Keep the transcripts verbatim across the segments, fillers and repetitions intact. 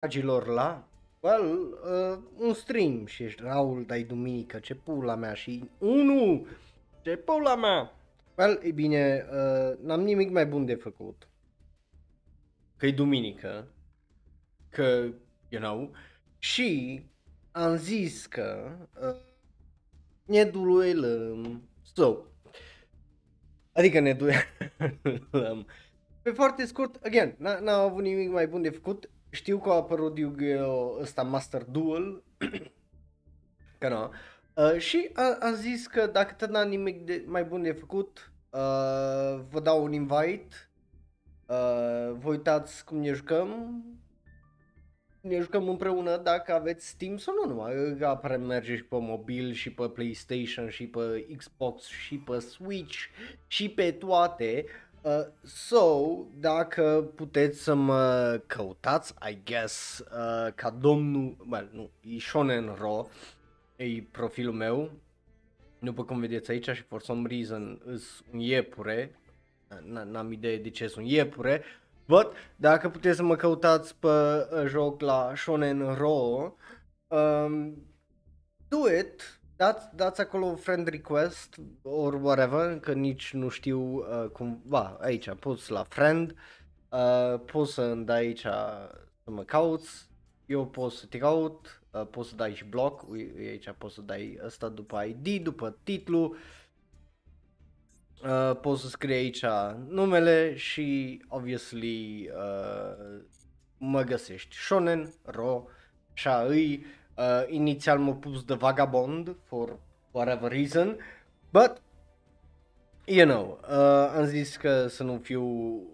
dragilor la well, uh, un stream și ești Raul, dai duminică, ce pula mea și unu, ce pula mea. Well, e bine, uh, n-am nimic mai bun de făcut, că-i duminică, că, you know, și am zis că uh, ne duelăm, so, adică ne duelăm. Pe foarte scurt, again, n-am avut nimic mai bun de făcut. Știu că a apărut Yu-Gi-Oh ăsta Master Duel, că nu, uh, și a, am zis că dacă tot n-am nimic de, mai bun de făcut, uh, vă dau un invite, uh, vă uitați cum ne jucăm, ne jucăm împreună dacă aveți Steam sau nu, numai că apare merge și pe mobil și pe PlayStation și pe Xbox și pe Switch și pe toate. Uh, so, dacă puteți să mă căutați, I guess, uh, ca domnul, well, nu, e Shonen Ro, e profilul meu, după cum vedeți aici, și for some reason is un iepure, n-am idee de ce sunt iepure, but dacă puteți să mă căutați pe uh, joc la Shonen Ro, um, do it. Dați, dați acolo friend request or whatever, că nici nu știu uh, cum, ba, aici poți la friend, uh, poți să îmi dai aici să mă cauți, eu pot să te caut, uh, poți să dai și bloc, aici poți să dai ăsta după I D, după titlu, uh, poți să scrii aici numele și obviously uh, mă găsești, Shonen Ro, așa îi. Uh, inițial m-a pus de vagabond, for whatever reason, but, you know, uh, am zis că să nu fiu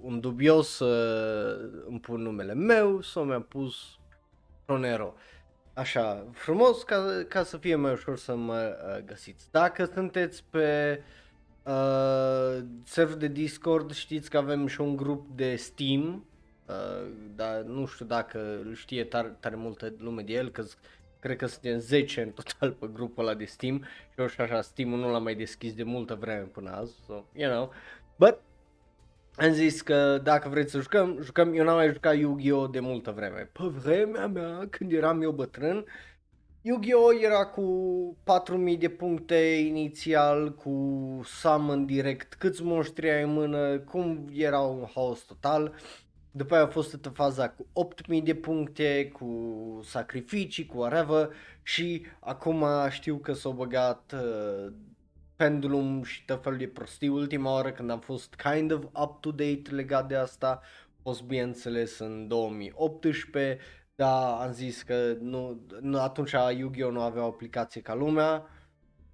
un dubios, să uh, îmi pun numele meu, să mi-am pus Ronero, așa, frumos, ca, ca să fie mai ușor să mă uh, găsiți. Dacă sunteți pe uh, server de Discord, știți că avem și un grup de Steam, uh, dar nu știu dacă îl știe tare, tare multă lume de el, că cred că suntem zece în total pe grupul ăla de Steam și eu și așa Steam-ul nu l-am mai deschis de multă vreme până azi, so, you know, but am zis că dacă vreți să jucăm, jucăm, eu n-am mai jucat Yu-Gi-Oh de multă vreme, pe vremea mea când eram eu bătrân, Yu-Gi-Oh era cu patru mii de puncte inițial, cu summon direct, câți monștri ai în mână, cum era un haos total. După aia a fost toată faza cu opt mii de puncte, cu sacrificii, cu whatever și acum știu că s-a băgat uh, Pendulum și tot felul de prostii. Ultima oară când am fost kind of up-to-date legat de asta, a fost bineînțeles în două mii optsprezece, dar am zis că nu, nu, atunci Yu-Gi-Oh! Nu avea o aplicație ca lumea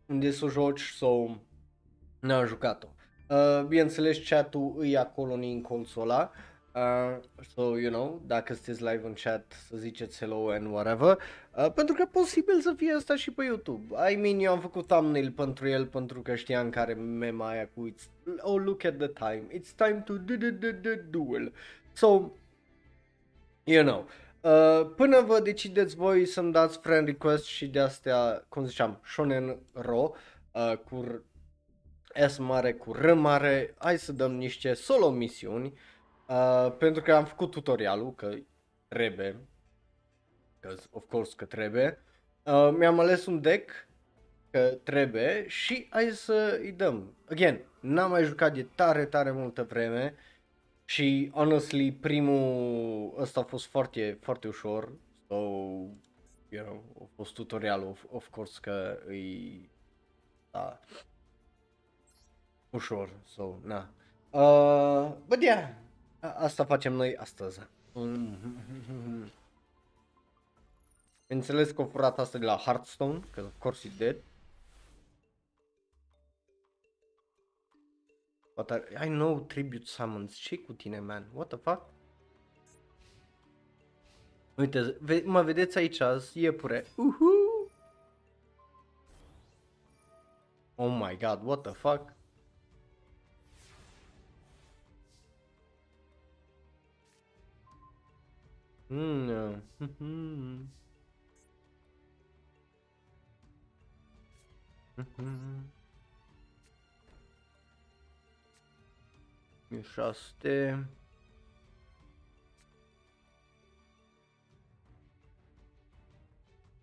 unde să o joci, sau n-am jucat-o. Uh, bineînțeles chat-ul îi acolo în consola. Uh, so, you know, dacă sunteți live în chat să ziceți hello and whatever, uh, pentru că posibil să fie asta și pe YouTube. I mean, eu am făcut thumbnail pentru el pentru că știam care mema aia cu it's, oh, look at the time, it's time to do, do, do, do, duel. So, you know, uh, până vă decideți voi să-mi dați friend request și de-astea, cum ziceam, Shonen Ro, uh, cu S mare, cu R mare, hai să dăm niște solo misiuni. Uh, pentru că am făcut tutorialul, că trebuie, că of course că trebuie, uh, mi-am ales un deck, că trebuie și hai să îi dăm. Again, n-am mai jucat de tare, tare multă vreme și honestly primul ăsta a fost foarte, foarte ușor, so, you know, a fost tutorialul, of, of course că îi, da, ușor, so, na, uh, but yeah. Asta facem noi astăzi. Înțeles că a furat asta de la Hearthstone, că of course it's dead. What are... I know tribute summons. Ce cu tine, man? What the fuck? Uite, ve mă vedeți aici, iepure. Uhu! Oh my god, what the fuck? Mm. Mm-hmm. Mm-hmm. șase.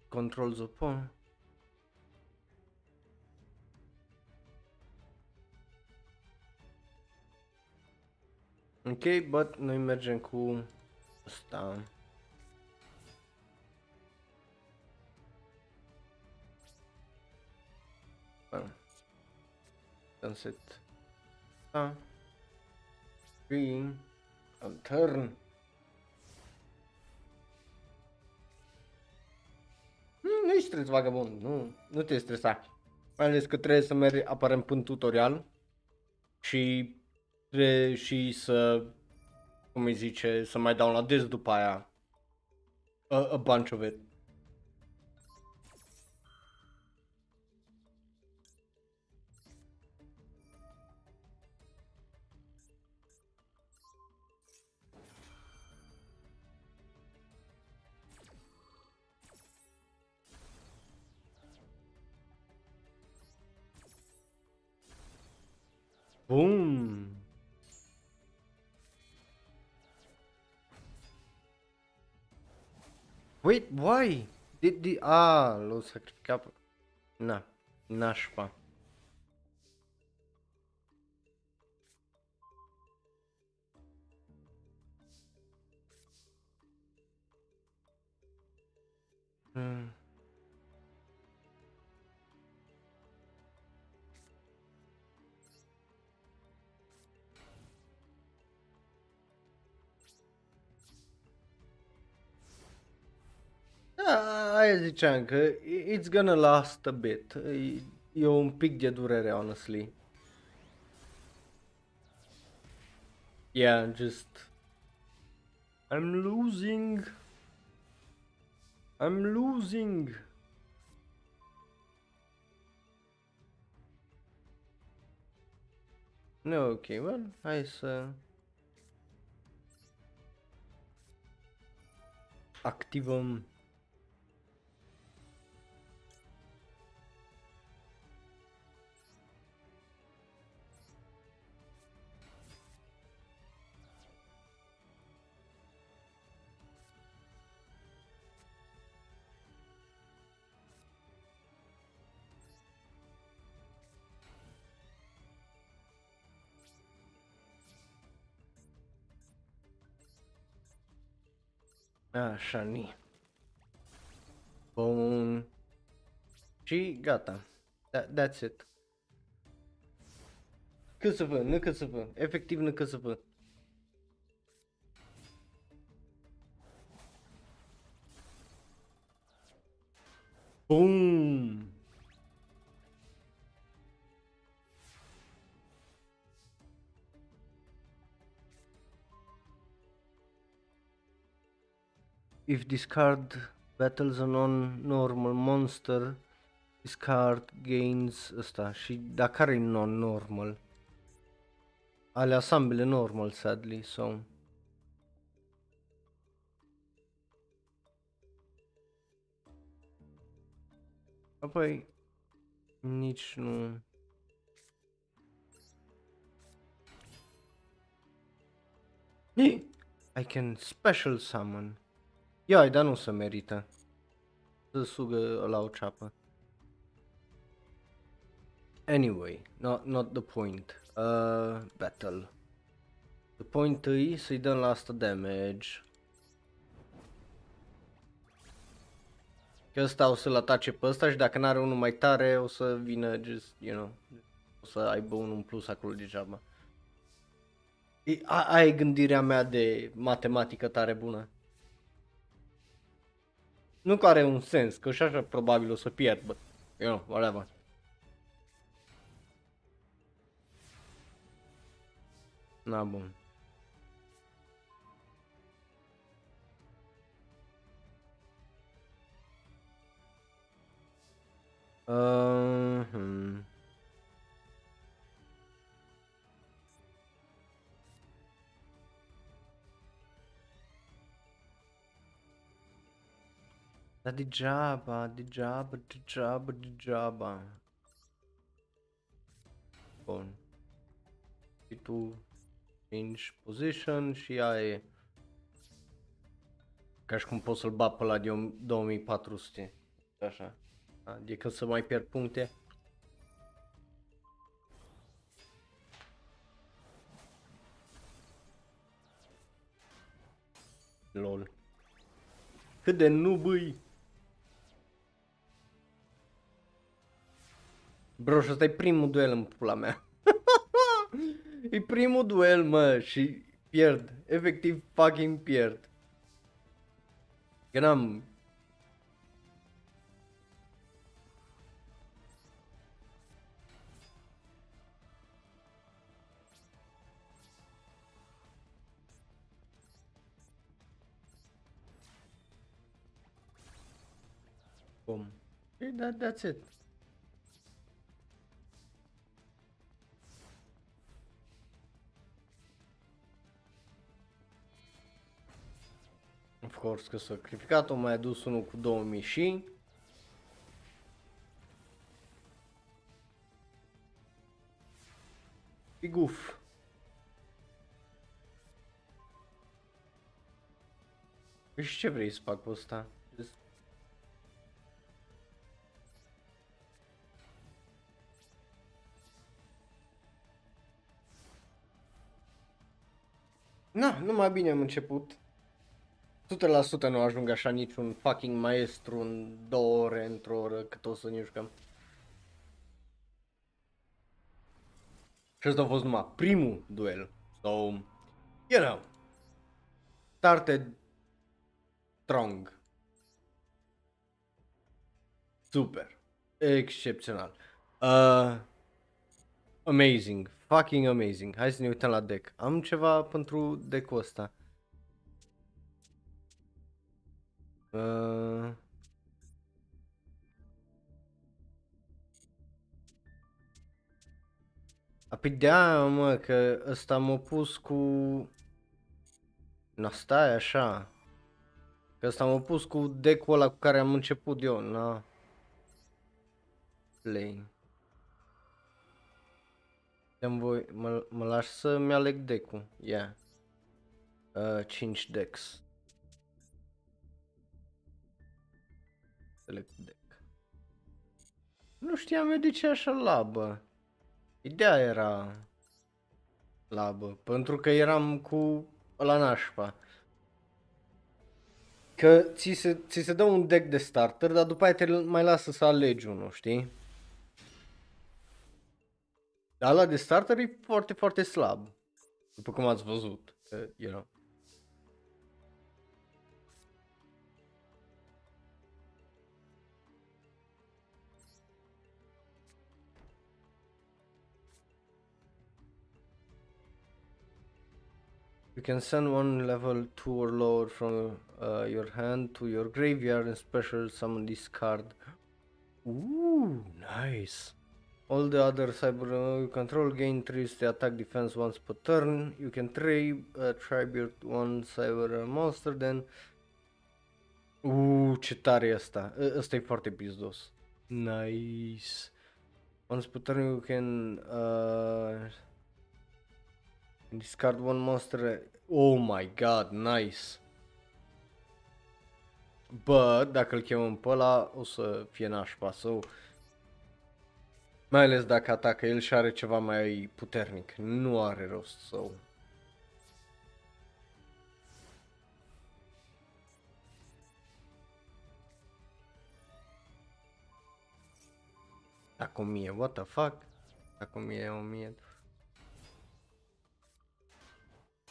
Control Zupon. Ok, but noi mergem cu ăsta. Bun. Sunset. Da. Green. Altern. Nu ești stres, vagabond, nu, nu te stresa. Mai ales că trebuie să mergi aparent în tutorial și trebuie și să, cum îi zice, să mai dau la des după aia. A, a bunch of it. Boom! Wait, why? Did the... Ah, l-o sacrificat pe... Na, nașpa. Hmm. Da, aia ziceam că it's gonna last a bit, e, e un pic de durere, honestly. Yeah, just... I'm losing. I'm losing. No, ok, well, hai să... activăm... Așa, ni. Bun. Și gata. That, that's it. Cât să vă, nu cât să vă. Efectiv, nu cât să vă. Bun. If discard battles a non-normal monster, discard gains ăsta. Și dar care e non-normal? Alea sunt ambele normal, sadly, so... Apoi... nici nu... I can special summon. Ioi, dar nu se merită să sugă la o ceapă. Anyway, not, not the point. Uh, battle. The point e să-i dăm la asta damage. Că ăsta o să-l atace pe ăsta și dacă n-are unul mai tare o să vină just, you know, o să aibă unul în plus acolo degeaba. Aia e gândirea mea de matematică tare bună. Nu că are un sens, că și așa probabil o să pierd, but, you know, whatever. Na, bun. Uh, hmm. Dar degeaba, degeaba, degeaba, degeaba. Bun. Și tu change position și ai... Ca și cum poți să-l bat pe ăla de două mii patru sute. Așa. Adică să mai pierd puncte. Lol. Cât de nubâi. Bro, și ăsta e primul duel în pula mea. E primul duel, mă, și pierd. Efectiv fucking pierd. Că n-am... Bom. E, that, that's it. Of course că s-a sacrificat, o mai adus unul cu două mii și... Piguf. Și ce vrei să fac cu ăsta? Na, numai bine am început. o sută la sută nu ajung așa niciun fucking maestru în două ore, într-o oră, cât o să ne jucăm. Și ăsta a fost numai primul duel. So, you know. Started strong. Super. Excepțional. Uh, amazing. Fucking amazing. Hai să ne uităm la deck. Am ceva pentru deck-ul ăsta. Uh... Apidea, mă, că ăsta m-a pus cu... Na, stai așa. Că ăsta m-a pus cu deck-ul ăla cu care am început eu, na. Play. Dăm voi, mă, mă lași să-mi aleg deck-ul, ia. Yeah. Uh, cinci decks. Select deck. Nu știam eu de ce așa labă. Ideea era labă, pentru că eram cu ăla nașpa. Că ți se, ți se dă un deck de starter, dar după aia te mai lasă să alegi unul, știi? Dar ăla de starter e foarte, foarte slab, după cum ați văzut, că era. You can send one level two or lower from uh, your hand to your graveyard and special summon this card. Ooh, nice. All the other cyber uh, control gain three the attack defense once per turn. You can tri uh, tribute one cyber monster then. Uuu, ce tare e asta. Asta e foarte pizdos. Nice. Once per turn you can uh, discard one monster. Oh my god, nice. Bă, dacă îl chemăm pe ăla o să fie nașpa, so. Mai ales dacă atacă el și are ceva mai puternic, nu are rost sau... Dacă o mie, what the fuck? Dacă o mie, o mie...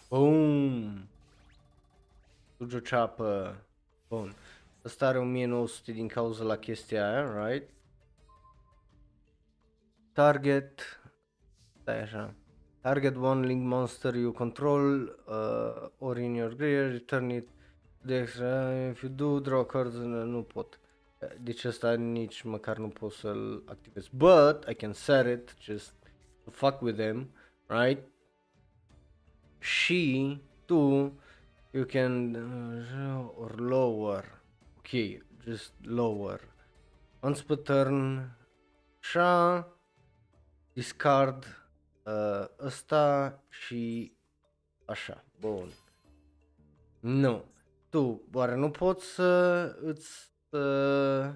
Boom! Sugi o ceapă. Bun. Ăsta are o mie nouă sute din cauza la chestia aia, right? Target, stai așa, target one link monster you control uh, or in your graveyard, return it, deci, uh, if you do draw cards, uh, nu pot, deci asta nici măcar nu pot să-l activez, but I can set it, just to fuck with them, right? Și tu, you can, uh, or lower, ok, just lower, once per turn, așa. Discard uh, ăsta și așa, bun. Nu, tu oare nu poți să îți uh,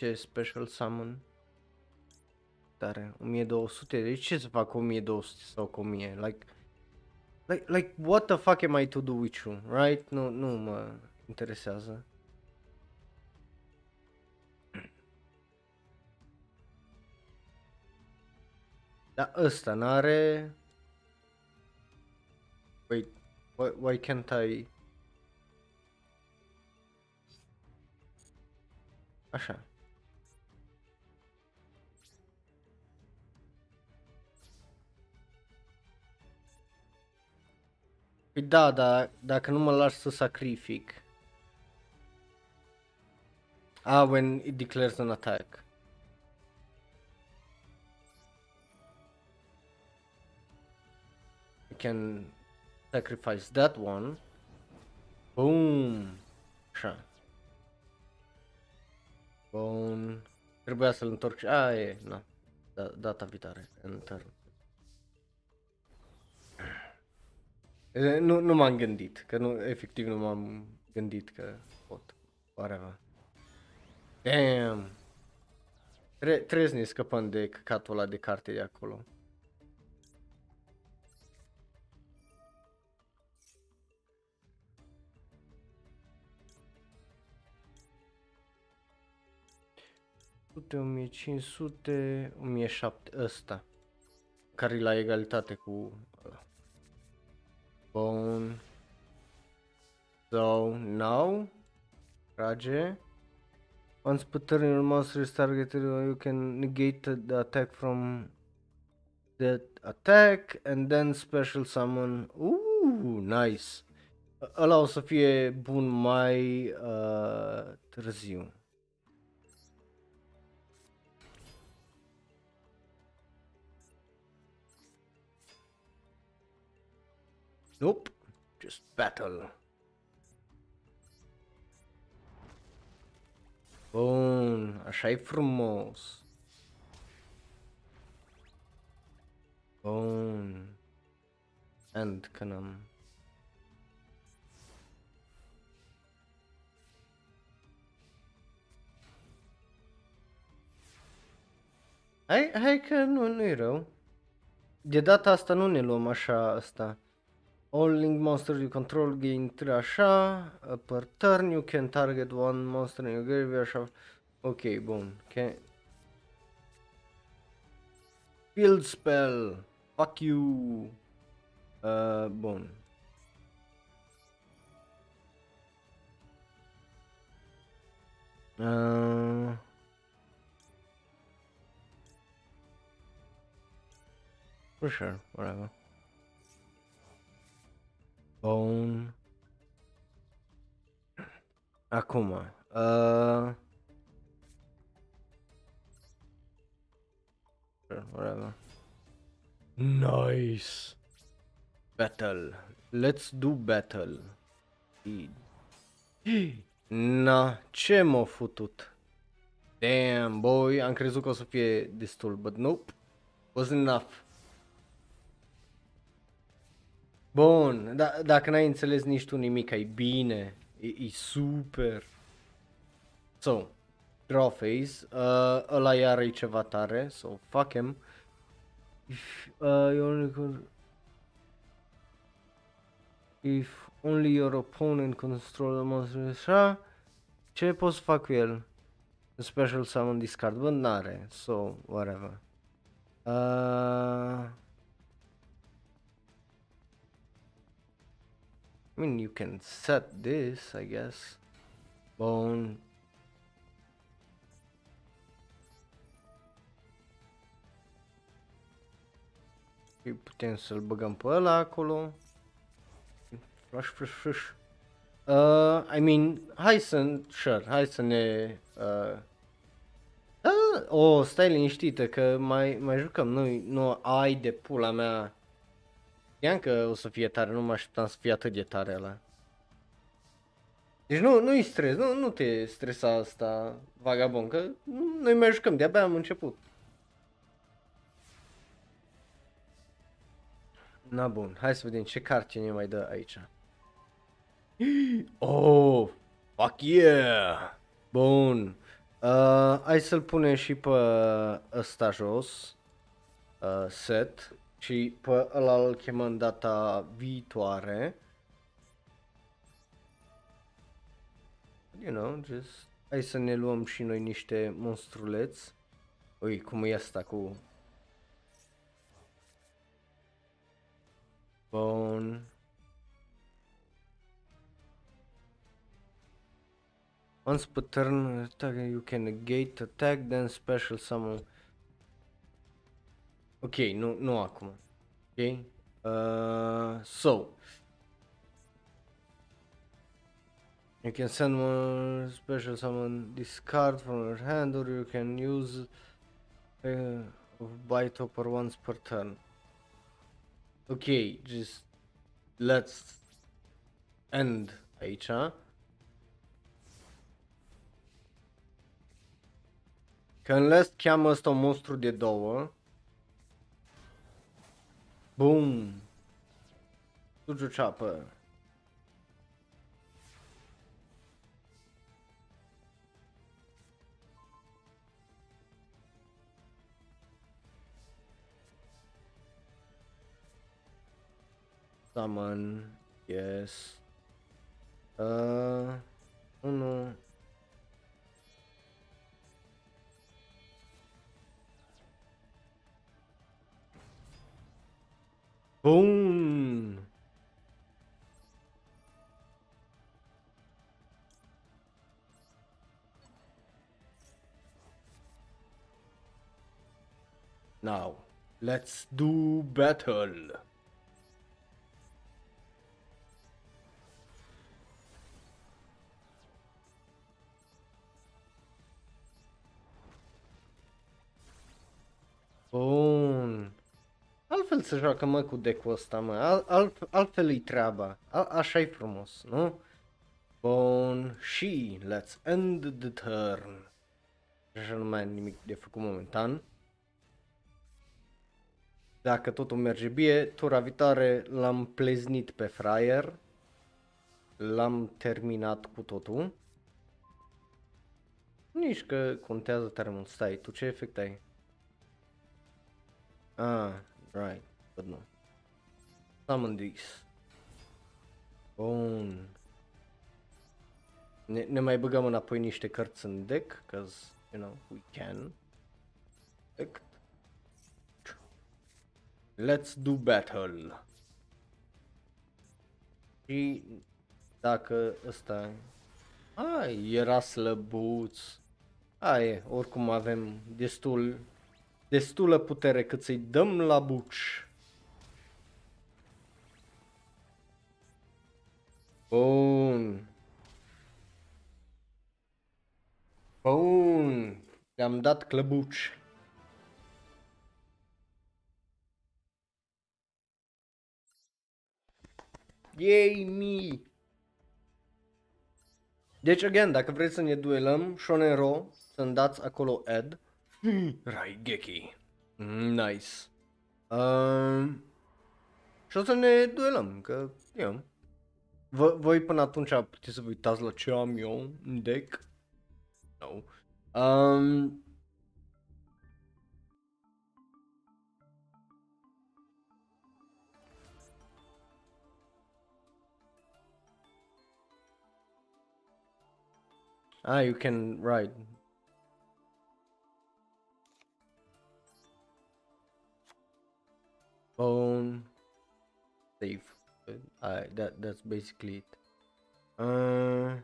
Ce special summon? Tare, o mie două sute, de ce să fac o mie două sute sau cu o mie? Like, like, like, what the fuck am I to do with you, right? Nu, nu mă interesează. Dar ăsta n-are... Wait, why, why can't I... Așa. Păi da, dar dacă nu mă lași să sacrific. Ah, when it declares an attack. I can sacrifice that one. Boom! Așa. Bun. Trebuia să-l întorc. A, e, na. Da, data viitoare. Enter. Nu, nu m-am gândit, că nu, efectiv nu m-am gândit că pot. Whatever. Damn! Tre- trebuie să ne scăpăm de căcatul ăla de carte de acolo. o mie cinci sute, o mie șapte sute, ăsta, care e la egalitate cu ăla. Bun. So, now, trage. Once per turn your monster is targeted, you can negate the attack from that attack and then special summon. Uuu, nice. Ăla o să fie bun mai uh, târziu. Nope, just battle. Bun, așa e frumos. Bun. And când am... Hai, hai că nu, nu-i rău. De data asta nu ne luăm așa asta. All link monsters you control gain trei așa, per turn you can target one monster in your graveyard așa. Ok, bun. Okay. Field spell. Fuck you. Uh, bun. Uh... For sure, whatever. Bun. Acum. Uh... Whatever. Nice. Battle. Let's do battle. Na, ce m-a futut? Damn, boy. Am crezut că o să fie destul, but nope. Wasn't enough. Bun, da, dacă n-ai înțeles nici tu nimic, e bine, e, e super. So, draw phase, uh, ăla iară e ceva tare, so fuck him. If, uh, your... If only your opponent control the monster, așa, ce pot să fac cu el? Special summon discard, bă, n-are, so, whatever. Uh... I mean, you can set this, I guess. Bone. Putem să-l băgăm pe ăla acolo. Flash, flash, flash. Uh, I mean, hai să... Sure, hai să ne... Uh... Ah, oh, stai liniștită că mai, mai jucăm. Nu, nu ai de pula mea. Știam că o să fie tare, nu mă așteptam să fie atât de tare ăla. Deci nu, nu-i stres, nu, nu te stresa asta, vagabond, că noi mai jucăm, de-abia am început. Na bun, hai să vedem ce carte ne mai dă aici. Oh, fuck yeah! Bun, Uh, hai să-l punem și pe ăsta jos, uh, set, și pe ăla îl chemăm data viitoare. You know, just... Hai să ne luăm și noi niște monstruleți. Ui, cum e asta cu... Bun. Once per turn attack, you can negate attack, then special summon. Ok, nu, nu acum. Ok? Uh, so. You can send one special summon this card from your hand, or you can use uh, buy topper once per turn. Ok, just let's end aici. Că unless cheamă ăsta un monstru de două. Boom! Sugi o ceapă. Summon, yes. Uh, unu. Boom! Now, let's do battle. Bun. Altfel se joacă, mă, cu deck-ul ăsta, mă. Al, alt, altfel-i treaba. A, așa-i frumos, nu? Bun. Și let's end the turn. Așa nu mai am nimic de făcut momentan. Dacă totul merge bine, tura viitoare l-am pleznit pe fraier. L-am terminat cu totul. Nici că contează tare mult. Stai, tu ce efect ai? Ah, right, but no. Summon these. Bun. Ne, ne mai băgăm înapoi niște cărți în deck, cause, you know, we can. Deck. Let's do battle. Și dacă ăsta... Ah, era slăbuț. Ah, e, oricum avem destul... Destulă putere cât să-i dăm la buci. Bun. Bun. Le-am dat clăbuci. Yay me! Deci, again, dacă vreți să ne duelăm, Shonen Ro, să-mi dați acolo ad. Raigeki. Nice. Uh, și o să ne duelăm, că eu. V- voi până atunci puteți să vă uitați la ce am eu în deck. No. Um, ah, you can ride. Bone, save. Uh, that that's basically it. Uh,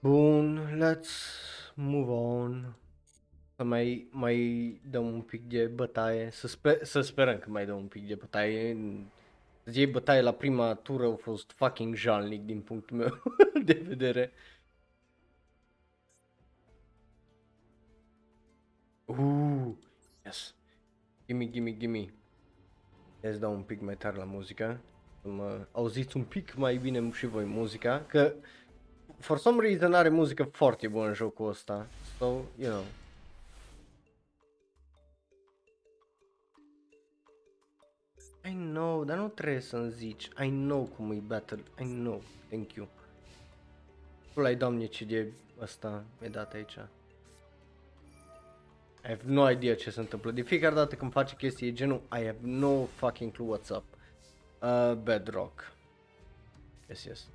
Bun, let's move on. Să mai mai dăm un pic de bătaie. Să sper să sperăm că mai dăm un pic de bătaie. Să-ți iei bătaie la prima tură a fost fucking jalnic din punctul meu de vedere. Uuuu, yes. Gimme, gimme, gimme. Ia-ți dau un pic mai tare la muzică. Să mă auziți un pic mai bine și voi muzica. Că, for some reason, are muzică foarte bună în jocul ăsta. So, you know. I know, dar nu trebuie să-mi zici. I know cum e battle, I know, thank you. Pula-i, doamne, ce de asta mi-e dat aici. I have no idea ce se întâmplă. De fiecare dată când face chestii genul, I have no fucking clue what's up. Uh, bedrock. Yes, yes.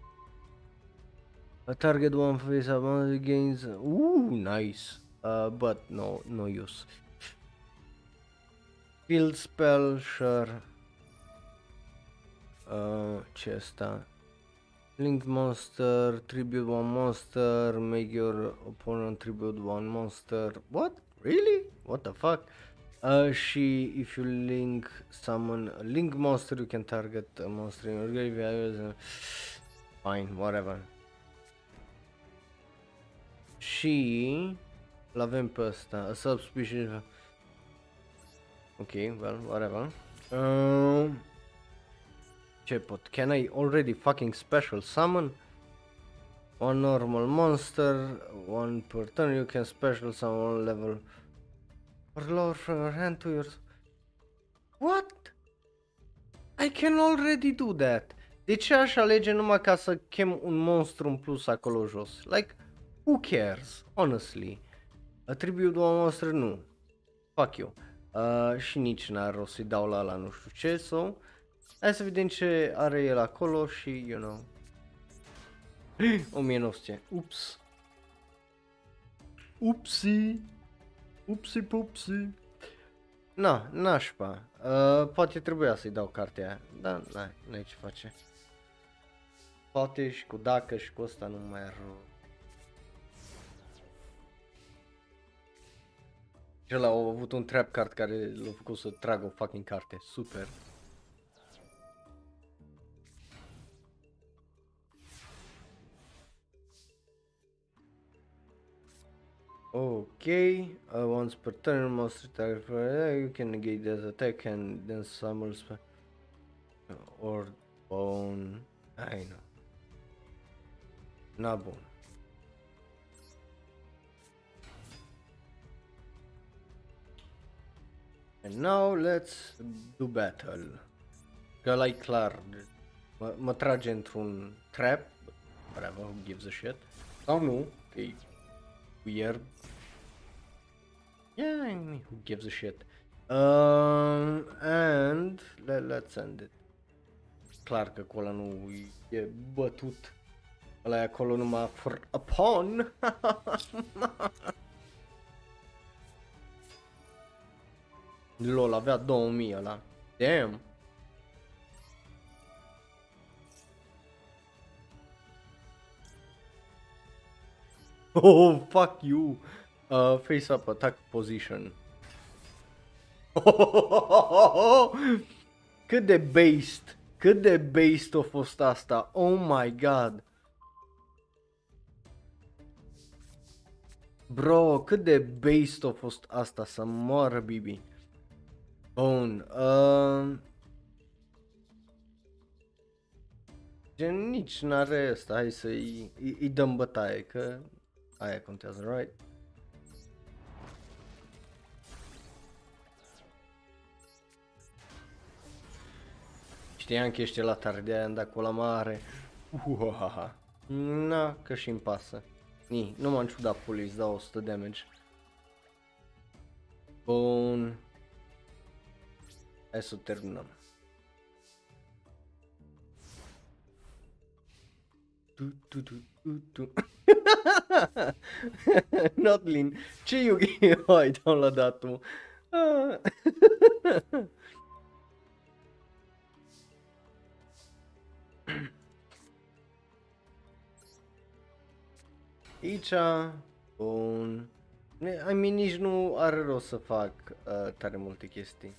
A target one face among the gains. Ooh, nice. Uh, but no, no use. Field spell, sure. Uh, ce asta? Link monster, tribute one monster, make your opponent tribute one monster. What? Really? What the fuck? Uh, și if you link summon a link monster, you can target a monster in your graveyard. Fine, whatever. Și l-avem pe ăsta, a subspecies. Ok, well, whatever. Uh, ce pot? Can I already fucking special summon? One normal monster, one per turn, you can special summon level or lower from your hand to yours. What? I can already do that. De ce aș alege numai ca să chem un monstru în plus acolo jos? Like, who cares? Honestly. Attribute două monstre? Nu. Fuck you. Uh, și nici n-ar rost să-i dau la ala nu știu ce, so... Hai să vedem ce are el acolo și, you know... o mie nouă sute. Ups. Upsi. Upsi pupsi. Na, nașpa. Uh, poate trebuia să-i dau cartea aia, dar n-ai ce face. Poate și cu dacă și cu ăsta nu mai ar... Și ăla au avut un trap card care l-a făcut să tragă o fucking carte. Super. Ok, uh, once per turn, monster target for uh, you can negate this attack and then summon spell or bone. I know. Not bone. And now let's do battle. Că ăla-i clar, mă, mă trage într-un trap, whatever, who gives a shit, sau nu, că e weird. Yeah, I mean, who gives a shit. Um, and let, let's end it. Clar că acolo nu e bătut, ăla e acolo numai for a pawn. Lol, avea două mii ăla. Damn. Oh, fuck you. Uh, face up attack position. Cât de based. Cât de based a fost asta. Oh my god. Bro, cât de based a fost asta. Să moară bibi. Bun, uh... gen nici n-are asta, hai să-i îi, îi dăm bătaie, că aia contează, right? Știam că ești la tare, de aia am dat cu la mare. Uhuhaha. Na, că și-mi pasă. Ni, nu m-am ciudat pulii, îți dau o sută damage. Bun. Hai să terminăm. Tu, tu, tu, tu, tu. Not lean. Ce Yu-Gi-Oh ai downloadat tu? Aici, bun. I mean, nici nu are rost să fac uh, tare multe chestii.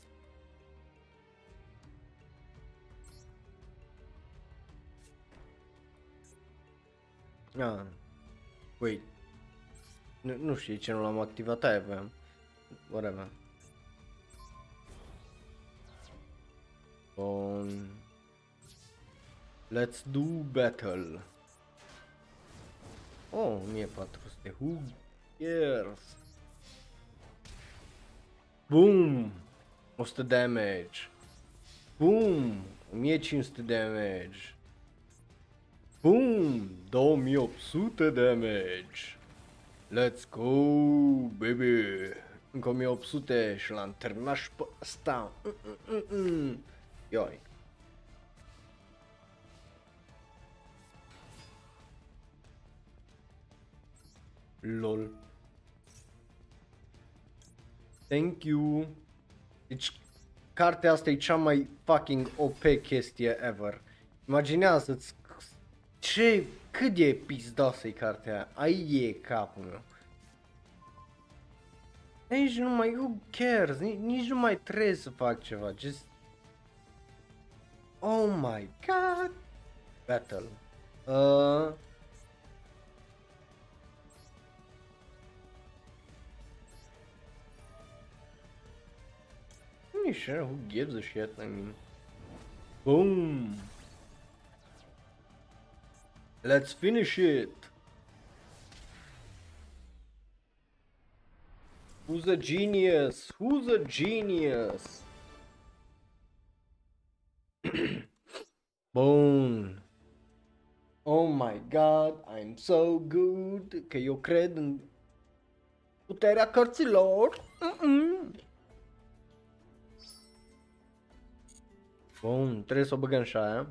Ah, wait, nu, nu știu ce nu l-am activat, aia voiam, whatever. Bun, let's do battle. Oh, o mie patru sute, who cares? Boom, o sută damage. Bum, o mie cinci sute damage. Bum, două mii opt sute damage. Let's go, baby. Încă o mie opt sute și l-am terminat și pe ăsta. Ioi. Lol. Thank you. Deci, cartea asta e cea mai fucking O P chestie ever. Imaginează-ți ce, cât de pizdoasă-i cartea. Ai e capul meu. Nici nu mai, who cares, nici, nici nu mai trebuie să fac ceva, just... Oh my god! Battle. Uh... I'm not sure who gives a shit, I mean... Boom! Let's finish it! Who's a genius? Who's a genius? Boom! Oh my god, I'm so good! Că eu cred în puterea cărților! Mm-mm. Bun, trebuie să o băgăm și aia.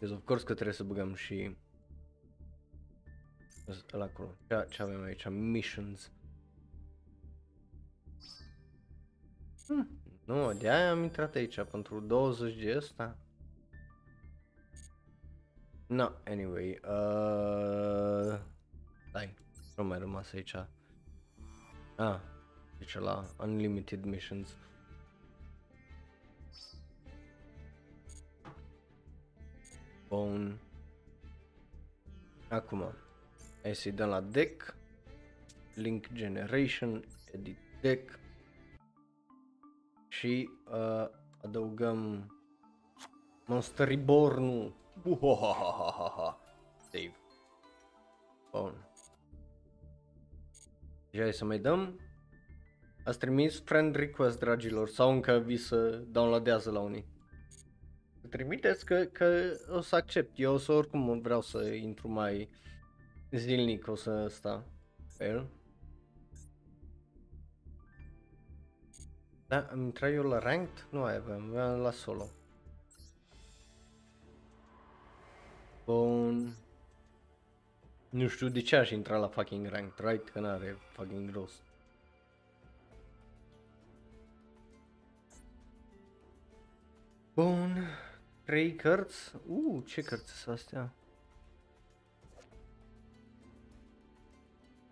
Yes, of course că trebuie să băgăm și... ăla acolo. Ce avem aici? Missions. Hm, nu, de-aia am intrat aici, pentru douăzeci de ăsta. No, anyway. Uh... Stai, nu mai rămas aici. Ah. Deci la unlimited missions. Bun. Acum, hai să-i dăm la deck. Link generation, edit deck. Și uh, adăugăm Monster Reborn-ul. Save. Bun. Deci hai să mai dăm. Ați trimis friend request, dragilor, sau încă vi să downloadează la unii? Trimiteți că, că o să accept, eu o să oricum vreau să intru mai zilnic, o să sta pe el. Da, am intrat eu la ranked? Nu aveam, aveam la solo. Bun. Nu știu de ce aș intra la fucking ranked, right? Că n-are fucking rost. Bun, trei cărți. Uuu, ce cărți sunt astea?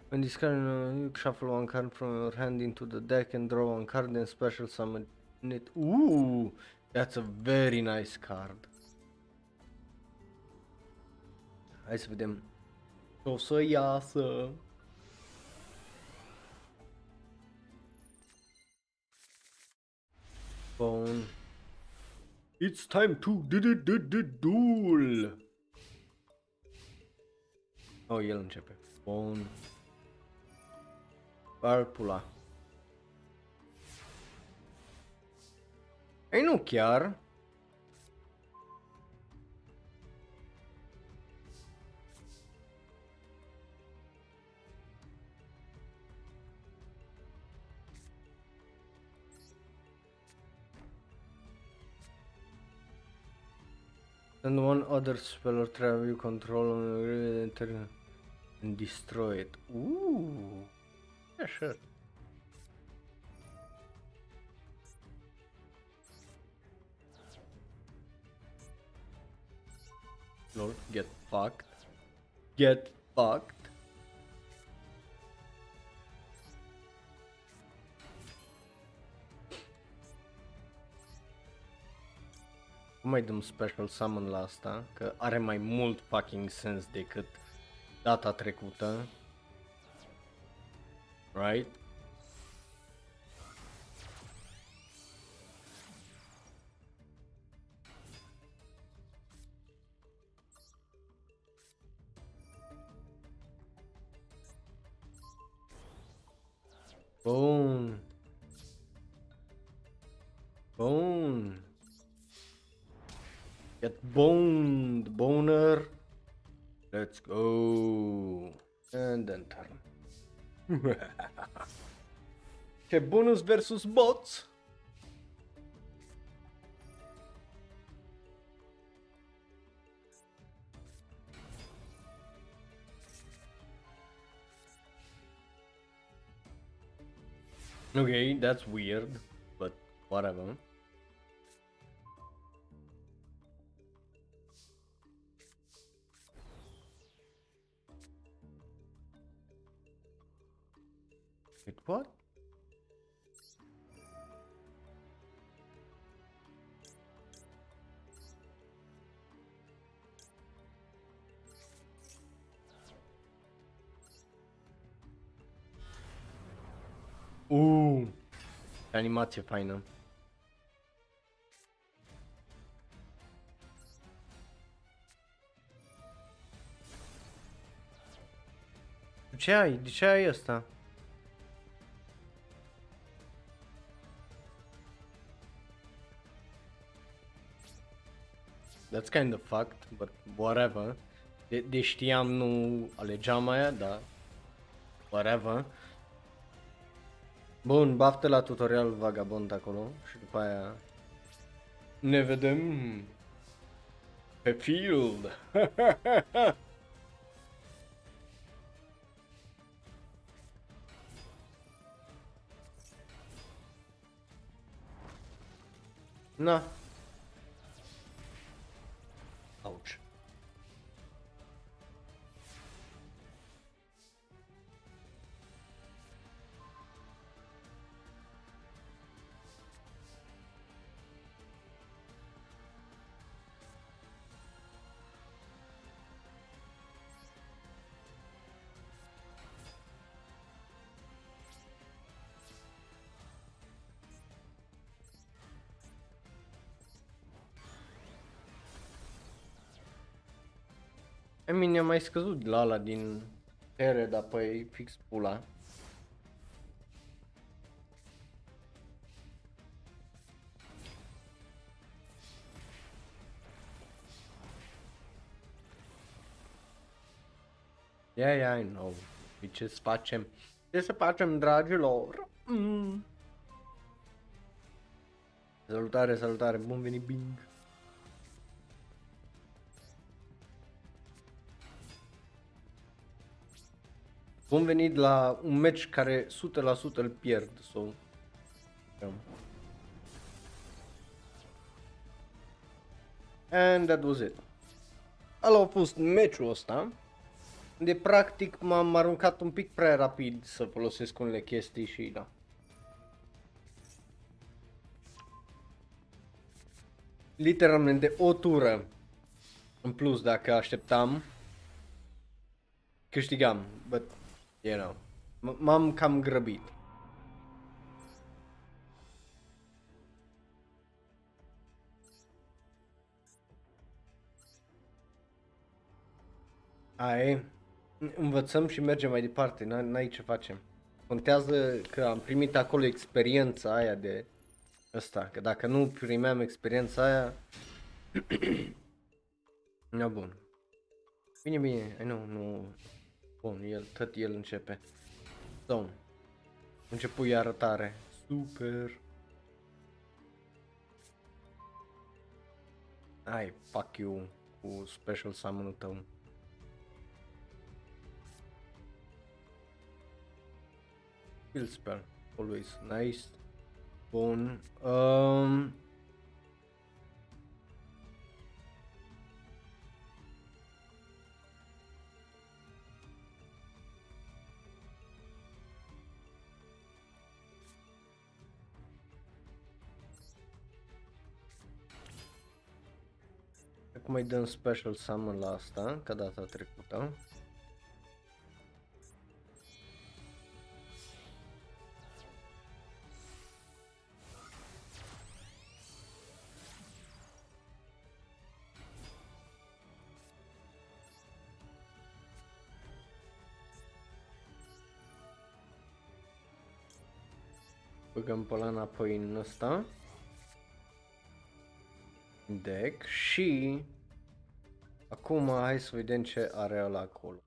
When discarding, uh, you shuffle one card from your hand into the deck and draw one card and special summon it. Uuu, that's a very nice card. Hai să vedem. O să iasă. Bun. It's time to duel. Oh, el începe. Bun. Barpula. Ei, nu chiar. And one other spell or trap you control on the internet and destroy it. Ooh, yeah, sure. Lord, get fucked. Get fucked. Mai dăm special summon la asta, că are mai mult fucking sens decât data trecută. Right? Boom. Get boned, boner. Let's go. And then turn. Ce bonus versus bots. Okay, that's weird, but whatever. Wait, what? Uuu, animație faină. Ce ai? De ce ai asta? That's kind of fucked, but whatever. De, de știam, nu alegeam aia, dar whatever. Bun, baftă la tutorial vagabond acolo și după aia ne vedem pe field. Na. Ouch. I mean, i-a mai scăzut la ala din tere, dar păi fix pula. Yeah, yeah, I know. Ce să facem? Ce să facem, dragilor? Mm. Salutare, salutare, bun venit, Bing. Bun venit la un match care o sută la sută îl pierd, so... Yeah. And that was it. Ala a fost match-ul ăsta, de practic m-am aruncat un pic prea rapid să folosesc unele chestii și da. Literalmente o tură în plus dacă așteptam, câștigam, but... You know, m-am cam grăbit. Ai, învățăm și mergem mai departe, n-ai ce facem. Contează că am primit acolo experiența aia de ăsta, că dacă nu primeam experiența aia... Na bun. Bine, bine, nu, nu... Bun, el, tot el începe. Domn. Începui arătare. Super. Hai, fuck you cu special summon-ul tău. Kill spell. Always nice. Bun. Um... Mai dăm special summon la asta, ca data trecută. Băgăm pe la înapoi în asta. deck și acum hai să vedem ce are ăla acolo.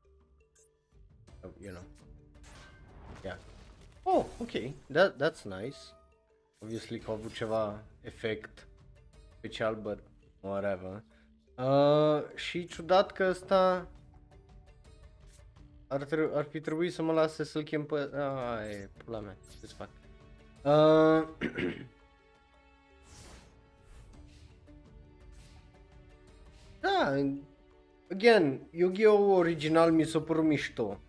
You know. Yeah. Oh, ok. That, that's nice. Obviously că a avut ceva efect special, but whatever. Uh, și ciudat că ăsta ar, trebu- ar fi trebuit să mă lase să-l chem pe... Ai, pula mea, ce-ți fac? Uh, da, again, Yu-Gi-Oh! Original mi s-a părut mișto.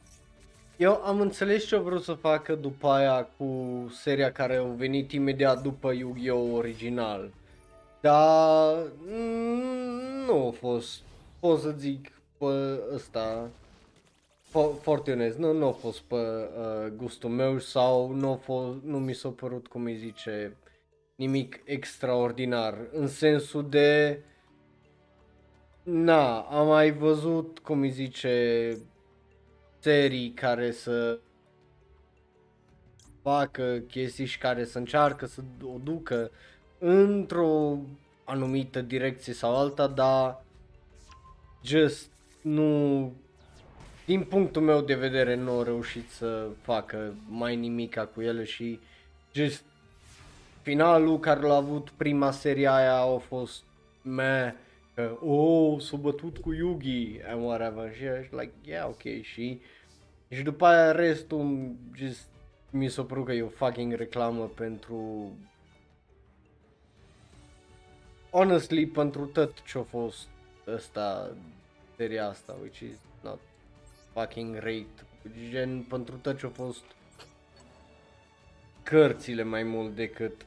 Eu am înțeles ce-o vrut să facă după aia cu seria care a venit imediat după Yu-Gi-Oh! Original. Dar nu a fost, pot să zic, pe ăsta, foarte onest, nu, nu a fost pe uh, gustul meu sau nu, a fost, nu mi s-a părut, cum îi zice, nimic extraordinar, în sensul de, na, am mai văzut, cum îi zice, serii care să facă chestii și care să încearcă să o ducă într-o anumită direcție sau alta, dar just nu, din punctul meu de vedere, nu au reușit să facă mai nimica cu ele și just finalul care l-a avut prima serie aia a fost meh, că oh, s-a bătut cu Yugi and whatever și like, yeah, ok, și și după aia restul just mi s-a părut că e o fucking reclamă pentru, honestly, pentru tot ce-a fost ăsta, seria asta, which is not fucking great, gen pentru tot ce-a fost cărțile mai mult decât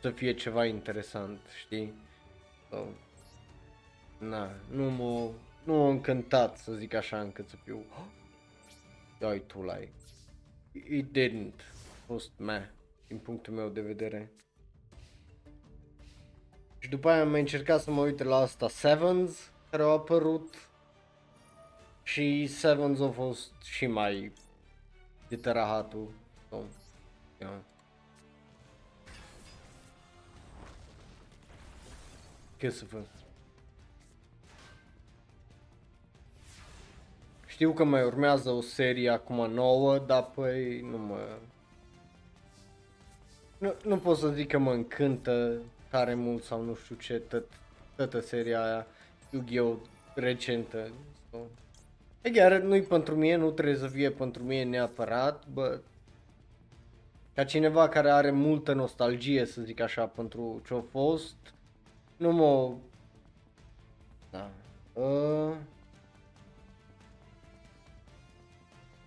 să fie ceva interesant, știi? So, na, nu m-a, nu m-a încântat, să zic așa, încât să fiu, dai tu like, it didn't, a fost meh, din punctul meu de vedere. Și după aia am mai încercat să mă uit la asta Sevens, care au apărut, și Sevens a fost și mai de terahatul. So, yeah. Ce să fac? Știu că mai urmează o serie acum nouă, dar păi nu mă... Nu, nu pot să zic că mă încântă tare mult sau nu știu ce, tot, toată seria aia Yu-Gi-Oh! Recentă. So, chiar nu-i pentru mine, nu trebuie să fie pentru mine neapărat, but ca cineva care are multă nostalgie, să zic așa, pentru ce-a fost, nu mă... Da. Uh...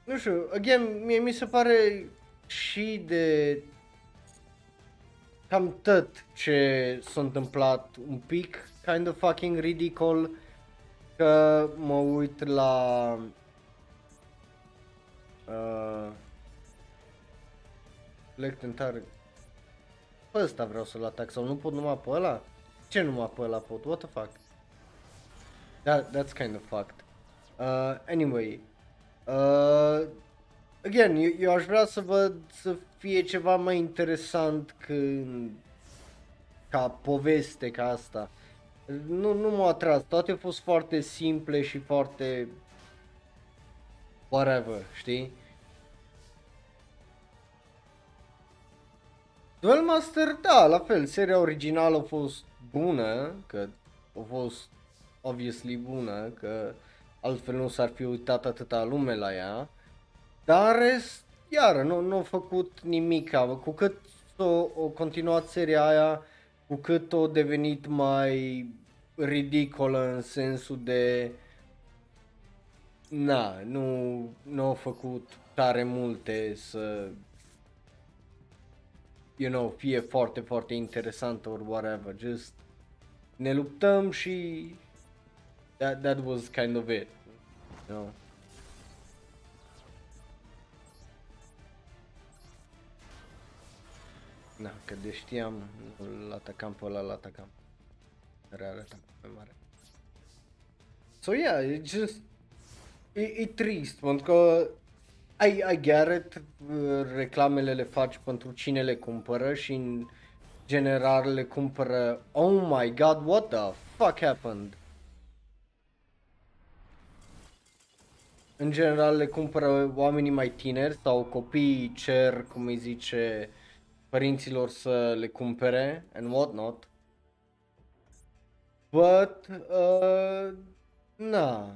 Nu știu, again, mie mi se pare și de... cam tot ce s-a întâmplat un pic, kind of fucking ridicol, că mă uit la uh, Lect Entire, pe ăsta vreau să-l atac sau nu pot numai pe ăla? Ce numai pe ăla pot? What the fuck? That, that's kind of fucked. Uh, anyway, uh, again, eu, eu aș vrea să văd, să fie ceva mai interesant când, ca poveste, ca asta. Nu, nu m-a atras, toate au fost foarte simple și foarte whatever, știi? Duel Master, da, la fel, seria originală a fost bună, că a fost obviously bună, că altfel nu s-ar fi uitat atâta lume la ea. Dar în rest, iară, nu, nu a făcut nimica, cu cât s-o o continuat seria aia, cu cât o devenit mai ridicolă în sensul de, na, nu, nu a făcut tare multe să, you know, fie foarte, foarte interesantă or whatever, just ne luptăm și that, that was kind of it, you know? Na, că de știam, îl atacam pe ăla, îl atacam. Rearătam pe mare. So yeah, it's just... E, e trist, pentru că... I, I get it, reclamele le faci pentru cine le cumpără și în general le cumpără. Oh my god, what the fuck happened? În general le cumpără oamenii mai tineri sau copiii cer, cum îi zice, părinților să le cumpere and what not. But, uh, na,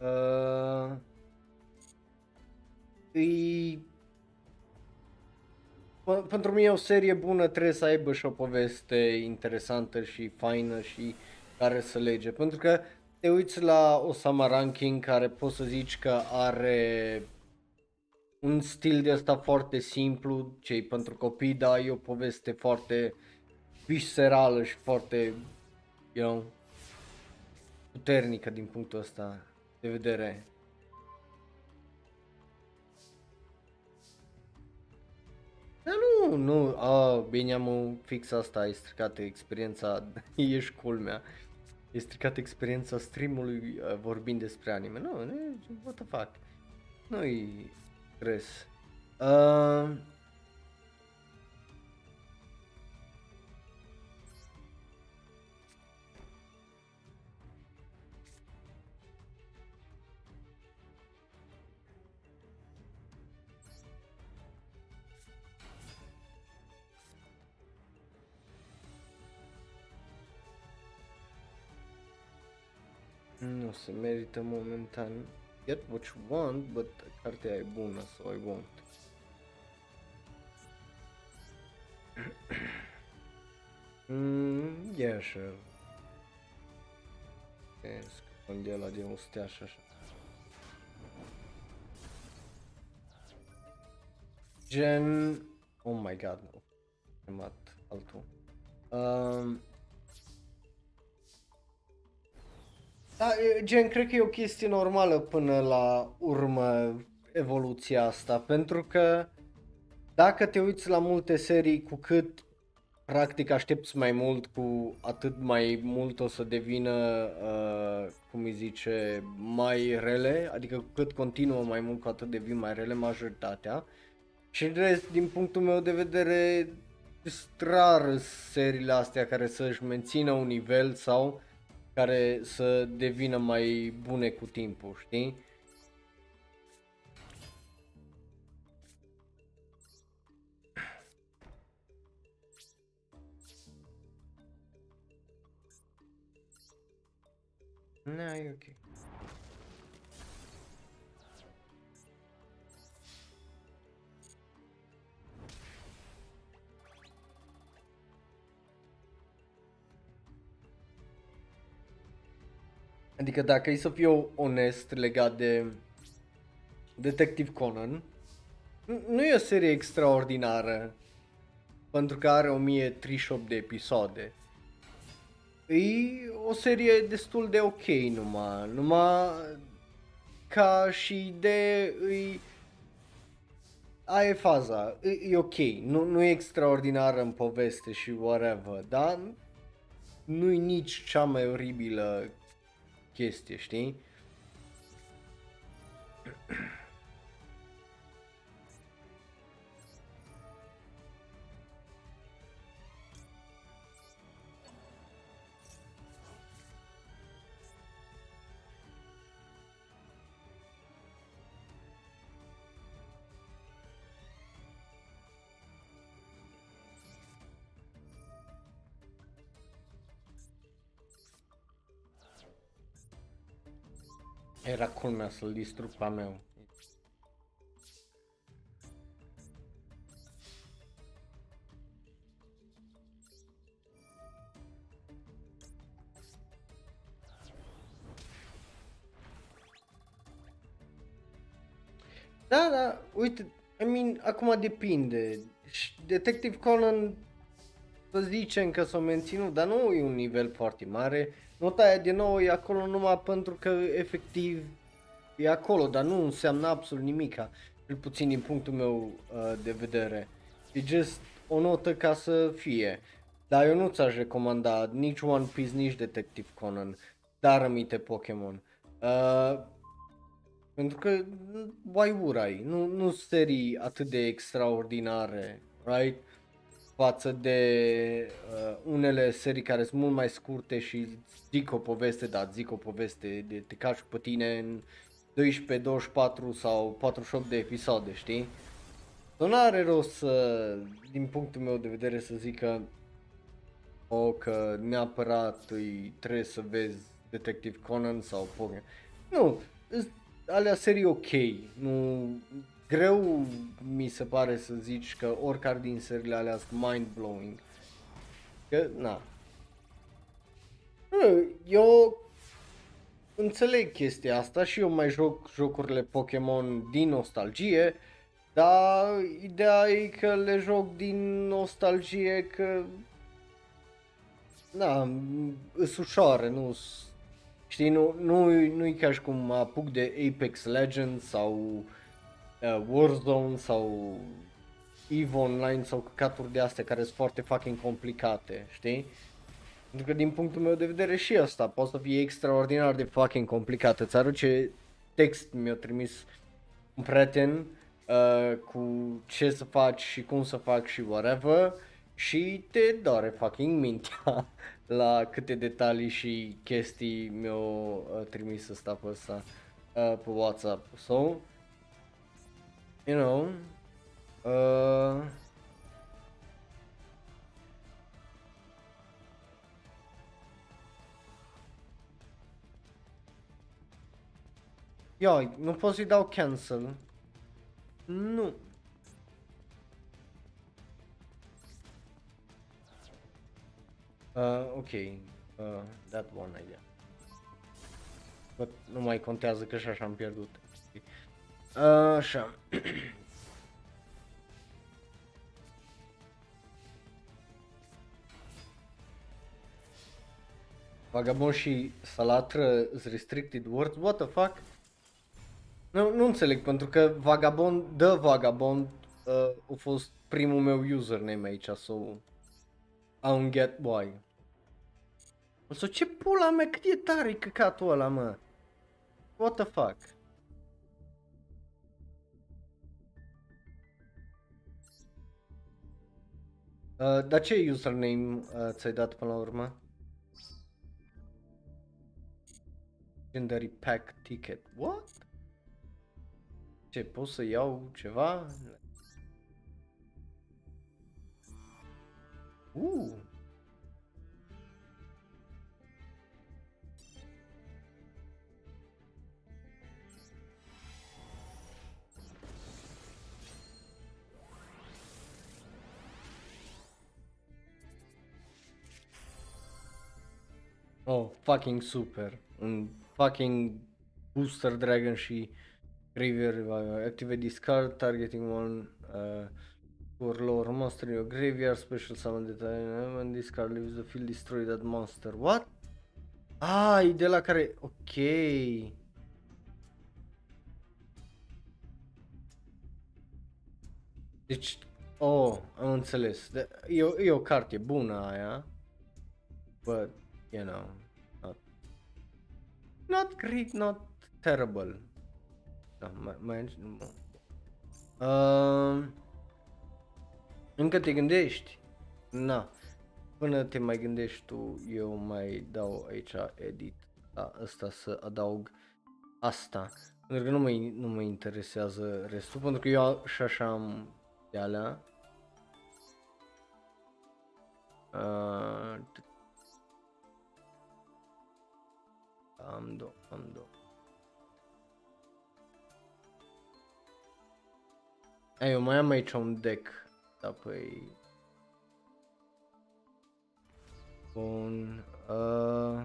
uh, e... pentru mine o serie bună trebuie să aibă și o poveste interesantă și faină și care să lege, pentru că te uiți la Osama Ranking, care poți să zici că are un stil de asta foarte simplu, ce pentru copii, dar e o poveste foarte viscerală și foarte, you know, puternică din punctul ăsta de vedere. Da, nu, nu, a, bine, am fix asta, ai stricat experiența, ești culmea. E stricat experiența streamului uh, vorbind despre anime. Nu, no, what the fuck. Nu-i stres. Uh... Nu se merită momentan. Get what you want, but cartea e bună, so I won't. Mm, yeah, sure. E, scăpăm de ăla de un stea și așa. Gen... Oh my god, nu. Am luat altul. Um... Da, gen, cred că e o chestie normală până la urmă evoluția asta, pentru că dacă te uiți la multe serii, cu cât practic aștepți mai mult, cu atât mai mult o să devină, uh, cum îi zice, mai rele, adică cu cât continuă mai mult, cu atât devin mai rele majoritatea. Și în rest, din punctul meu de vedere, strar seriile astea care să-și mențină un nivel sau... care să devină mai bune cu timpul, știi? Na, e ok. Adică dacă e să fiu onest legat de Detective Conan, nu e o serie extraordinară, pentru că are o mie treizeci și opt de episoade. E o serie destul de ok numai, numai ca și idee, îi... aia e faza, e, e ok, nu, nu e extraordinară în poveste și whatever, dar nu e nici cea mai oribilă chestie, știi? Era culmea să-l distrug pe-a meu. Da, da, uite, I mean, acum depinde. Detective Conan, să zicem că s-o menținut, dar nu e un nivel foarte mare. Nota aia de nou e acolo numai pentru că efectiv e acolo, dar nu înseamnă absolut nimica, cel puțin din punctul meu uh, de vedere. E just o notă ca să fie, dar eu nu ți-aș recomanda nici One Piece, nici Detective Conan, dar amite Pokémon. Uh, pentru că, why would I? Nu, nu serii atât de extraordinare, right? față de uh, unele serii care sunt mult mai scurte și zic o poveste, da, zic o poveste, de te caci pe tine în doisprezece, douăzeci și patru sau patruzeci și opt de episoade, știi? Nu are rost să, din punctul meu de vedere, să zic că, o, că neapărat îi trebuie să vezi Detective Conan sau Pokémon. Nu, alea serii ok, nu... Greu mi se pare să zici că oricare din seriile alea sunt mind-blowing. Că, na. Eu înțeleg chestia asta și eu mai joc jocurile Pokémon din nostalgie, dar ideea e că le joc din nostalgie că... Na, îs ușoare, nu știi, nu, nu, nu e ca și cum apuc de Apex Legends sau... Warzone sau EVE Online sau căcaturi de astea care sunt foarte fucking complicate, știi? Pentru că din punctul meu de vedere și asta poate să fie extraordinar de fucking complicată. Îți arăt ce text mi-a trimis un prieten uh, cu ce să faci și cum să fac și whatever și te doare fucking mintea la câte detalii și chestii mi-au uh, trimis asta pe ăsta uh, pe WhatsApp. So, you know, uh... Ia, nu pot să-i dau cancel. Nu. Uh, ok, uh, that one idea. But nu mai contează că și așa am pierdut. Așa. Vagabond și Salatră is restricted words? What the fuck? Nu, nu înțeleg, pentru că Vagabond, The Vagabond uh, a fost primul meu username aici, so I don't get why. Also, ce pula mea, cât e tare căcatul ăla, mă? What the fuck? Uh, dar ce username uh, ți-ai dat până la urmă? Legendary Pack Ticket. What? Ce, pot să iau ceva? Uh. Oh, fucking super, un fucking Booster Dragon și Graveyard Revival, activate discard, targeting one uh, or lower monster in your graveyard, special summon detail, and discard leaves the field, destroy that monster, what? Ah, e de la care, ok. Deci, oh, am înțeles, de, e, o, e o carte bună aia, but... You know, not, not great, not terrible. Da, mai, mai, uh, încă te gândești? Na, până te mai gândești tu, eu mai dau aici edit la asta să adaug asta. Pentru că nu mă, nu mă interesează restul, pentru că eu și așa am de alea. Uh, Am două, am două. Ei, eu mai am aici un deck, da, păi... Bun, uh...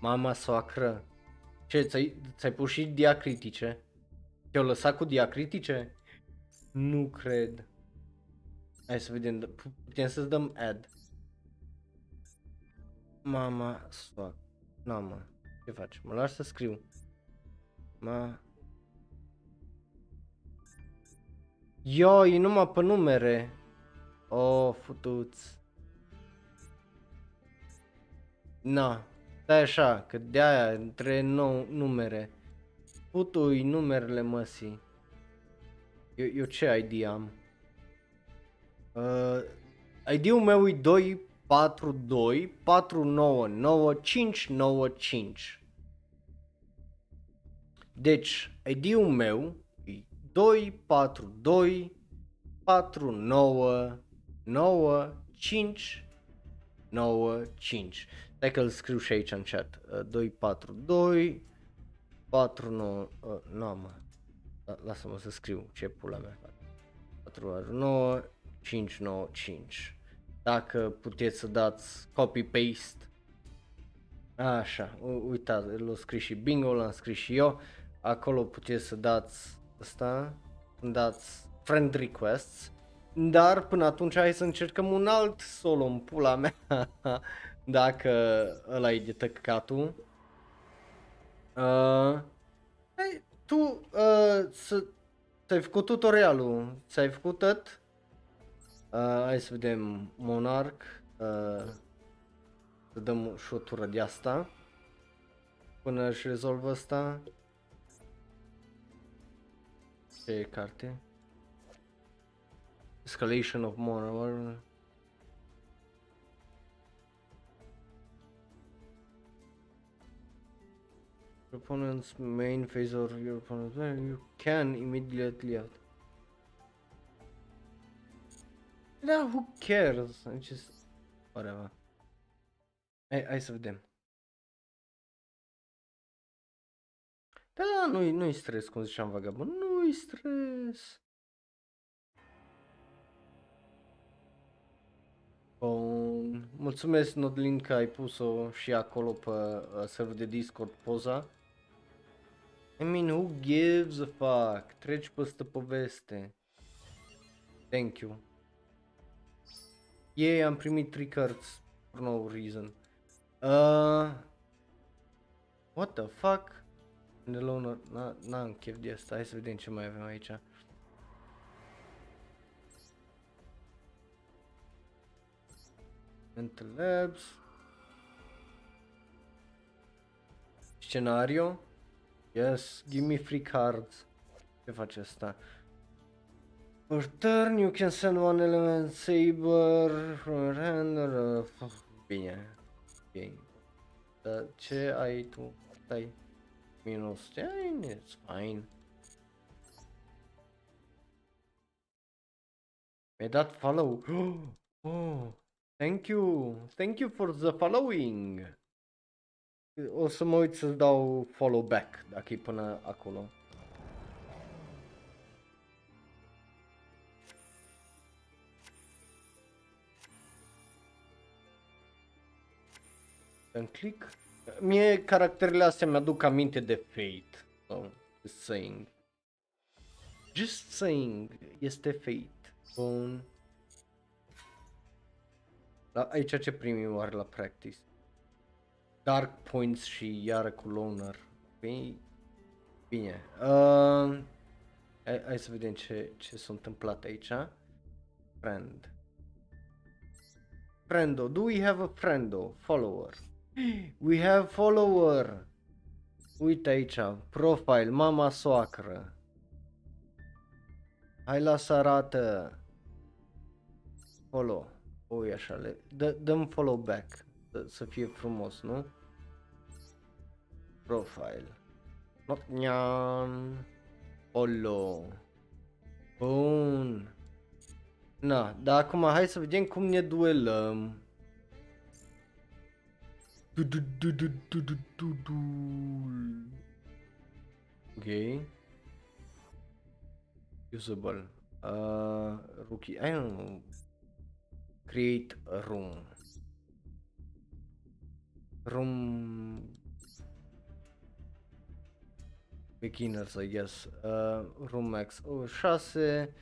Mama soacră. Ce, ți-ai, ți-ai pus și diacritice? Te-au lăsat cu diacritice? Nu cred. Hai să vedem, putem să-ți dăm ad. Mama soac. Na, mă. Ce faci? Mă lași să scriu. Ma. Yo, e numai pe numere. Oh, futuți. Na, stai așa, că de-aia între nou numere. Futu-i numerele măsii. Eu, eu ce I D am? Uh, I D-ul meu e doi patru doi patru nouă nouă cinci nouă cinci. Deci, I D-ul meu e doi patru doi patru nouă nouă cinci nouă cinci. Stai că îl scriu și aici în chat. doi patru doi patru nouă... Uh, nu am... Lasă-mă să scriu ce pula mea. patru nouă cinci nouă cinci. Dacă puteți să dați copy-paste. Așa, uitați, l-a scris și Bingo, l-am scris și eu. Acolo puteți să dați asta, dați friend requests. Dar până atunci hai să încercăm un alt solo în pula mea. Dacă ăla e de tăcatul. Uh, tu uh, să, ți-ai făcut tutorialul, ți-ai făcut tot. Uh, hai să vedem Monarch. Uh, să dăm și o tură de asta. Până își rezolvă asta. Ce carte? Escalation of Moral. Your opponent's main phase or your opponent's main, you can immediately out. Da, who cares? I just... whatever. Hai, hai să vedem. Da, da, nu-i, nu-i stres, cum ziceam vagabond, nu-i stres. Bun. Mulțumesc, Nodlin, că ai pus-o și acolo pe uh, serverul de Discord poza. I mean, who gives a fuck? Treci peste poveste. Thank you. Ei, yeah, am primit trei cărți for no reason. Uh, what the fuck? N-am na, chef de asta, hai să vedem ce mai avem aici. Mental Labs. Scenario. Yes, give me free cards. Ce face asta? For turn you can send one element saber from your hand or... Uh, bine. Okay. Dar ce ai tu? Stai. Minus ten, it's fine. Mi-ai dat follow. Oh. Thank you, thank you for the following. O să mă uit să-ți dau follow back, dacă e până acolo. Dăm click. Mie caracterele astea mi-aduc aminte de Fate. So, just saying. Just saying, este Fate. Bun. La, aici ce primim oare la practice? Dark Points și iară cu Loner. Bine. Uh, hai, hai să vedem ce, ce s-a întâmplat aici. Friend. Friendo. Do we have a friendo? Follower. We have follower. Uite aici. Profile. Mama soacră. Hai la să arată. Follow. Oi, așa, le... dăm follow back, d- să fie frumos, nu? Profile. Nopnian. Follow. Bun. Na, dar acum hai să vedem cum ne duelăm. Ok. Usable. Uh, rookie, I don't know. Create a room. Room. Beginners, I guess. Uh, room max zero șase.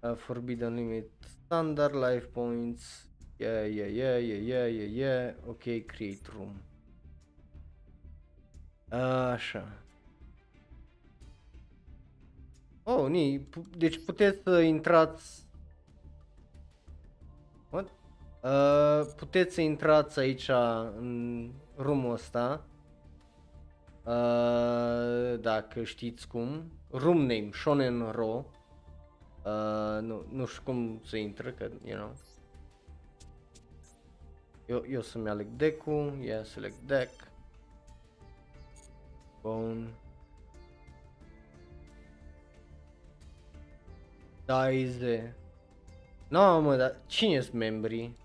Uh, forbidden limit. Standard life points. Yeah, yeah, yeah, yeah, yeah, yeah, yeah. Ok, create room. Așa. Oh, ni. Deci puteți să intrați. What? Uh, puteți să intrați aici în room-ul ăsta, uh, dacă știți cum. Room name Shonen Ro. Uh, nu, nu știu cum să intră, că, you know. Eu, eu să-mi aleg deck-ul, ia yeah, select deck. Bone. Dice. No, mă, dar cine sunt membrii?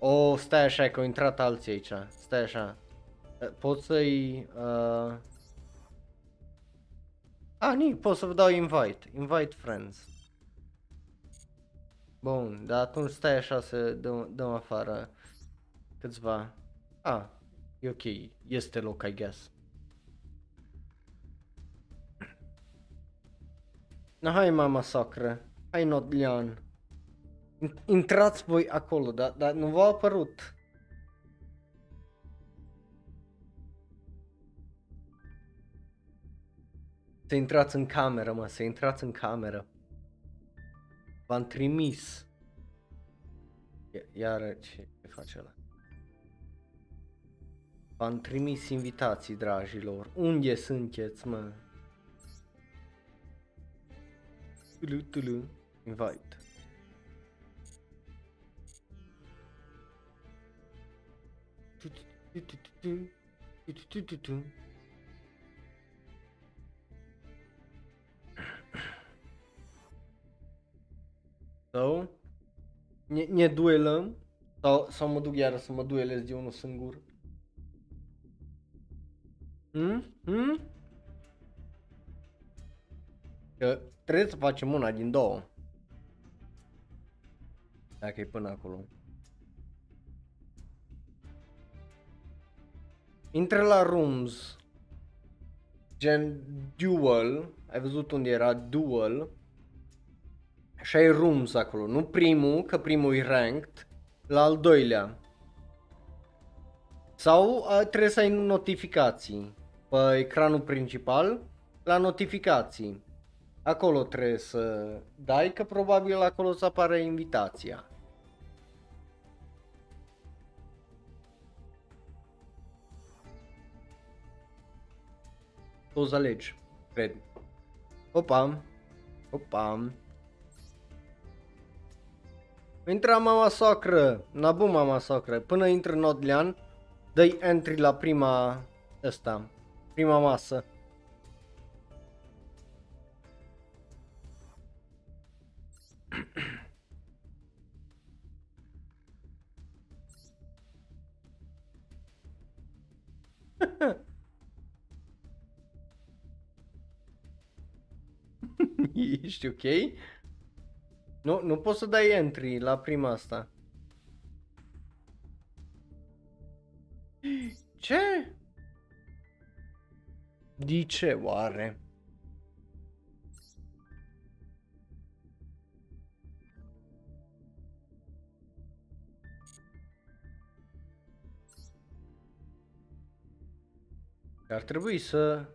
Oh, stai așa, că au intrat alții aici, stai așa. Pot să-i... Uh... Ah, nu, pot să vă dau invite, invite friends. Bun, dar atunci stai așa să dăm, dăm afară câțiva. Ah, e ok, este loc, I guess. Na, hai mama sacră, hai Nodlian. Intrați voi acolo, dar da, nu v-a apărut. Să intrați în cameră, mă, să intrați în cameră. V-am trimis. Iară ce face ăla? V-am trimis invitații, dragilor. Unde sunteți, mă? Tulu, tulu, invite. Sau ne, ne duelăm sau, sau mă duc iară să mă duelez de unul singur? Hmm? Hmm? Că trebuie să facem una din două. Dacă e până acolo. Intră la rooms. Gen duel. Ai văzut unde era duel. Și ai rooms acolo, nu primul, că primul e ranked, la al doilea. Sau a, trebuie să ai notificații pe ecranul principal, la notificații. Acolo trebuie să dai, că probabil acolo să apare invitația. Toți alegi, cred. Opa, opa. Intra mama socră, nabu mama socră, până intră Nodlian, dă-i entry la prima, asta, prima masă. Ești ok? Nu, nu poți să dai entry la prima asta. Ce? De ce oare? Ar trebui să...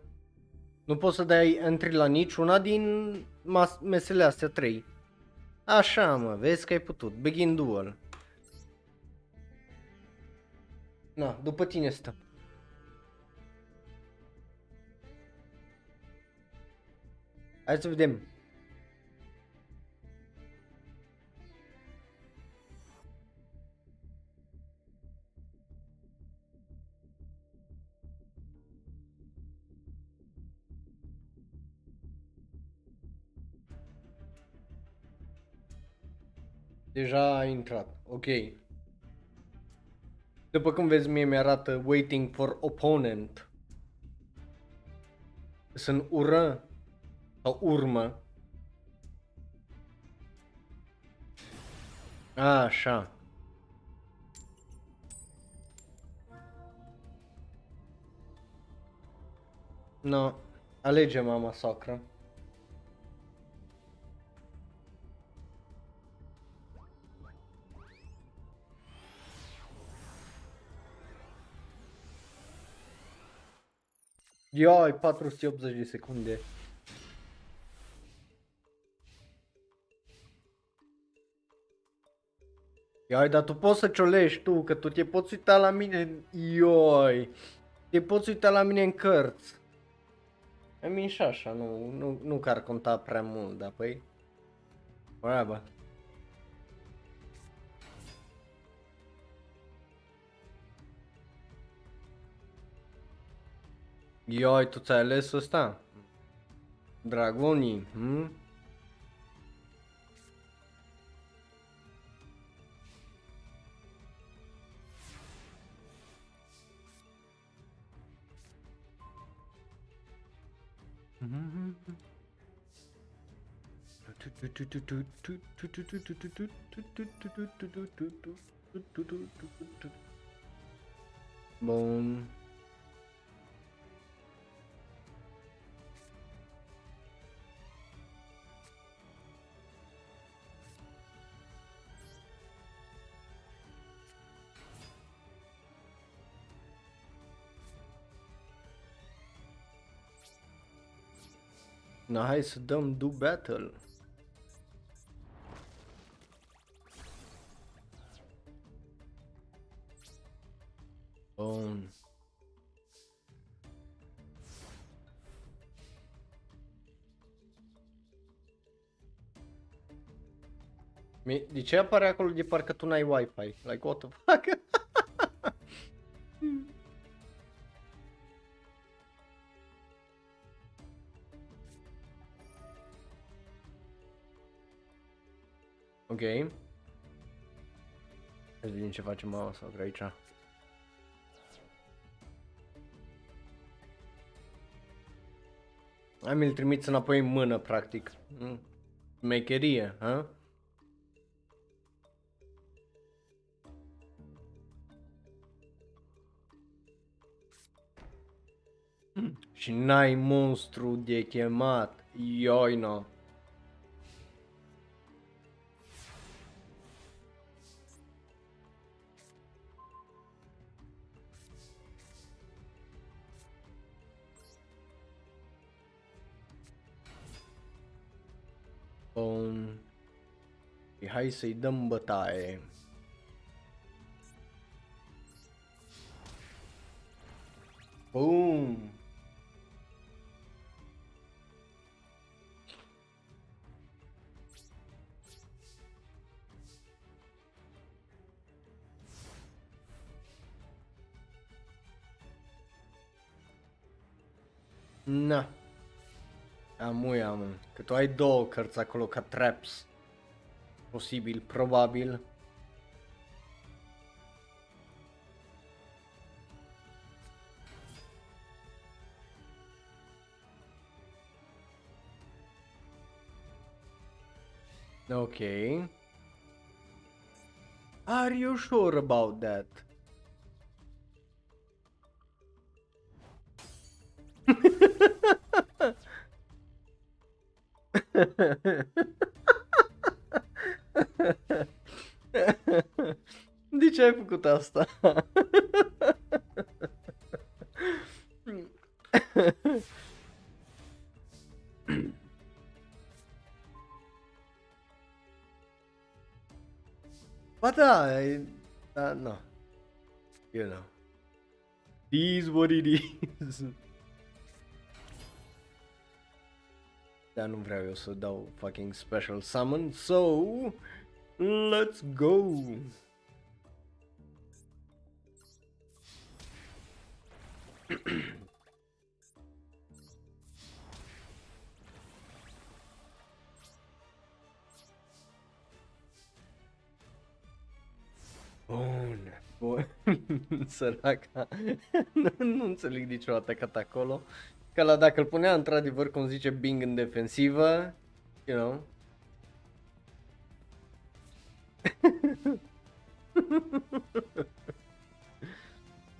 Nu poți să dai entry la niciuna din mas- mesele astea trei. Așa, mă, vezi că ai putut. Begin duel. Na, după tine stă. Hai să vedem. Deja a intrat, ok. După cum vezi, mie mi-arată waiting for opponent. Sunt ură sau urmă. Așa. No, alege mama sacră. Ioi, patru sute optzeci de secunde. Ioi, dar tu poți să ciolești tu, că tu te poți uita la mine. Ioi, te poți uita la mine în cărți. I mean, și așa, nu, nu, nu că ar conta prea mult, dar păi... Whatever. Ioi, tu ți-ai ales ăsta? Dragonii, hm? Bun. Na, hai să dăm do battle. Bun. De ce apare acolo de parcă tu n-ai Wi-Fi? Like, what the fuck? Ok. Să vedem ce facem mouse aici. Hai mi-l trimiți înapoi în mână, practic. Mecherie, ha? Mm. Și n-ai monstru de chemat, ioino. Bun. Și hai să-i dăm bătaie. Bum. Na. Amuia, mă, că tu ai două cărți acolo ca traps. Posibil, probabil. Ok. Are you sure about that? De ce ai făcut asta? Ba da, e, da, no. You know. This is what it is. Dar nu vreau eu să dau fucking special summon, so let's go! Bun, bun, săraca, nu, nu înțeleg niciodată cât acolo. Că la dacă îl punea într-adevăr, cum zice Bing, în defensivă, you know.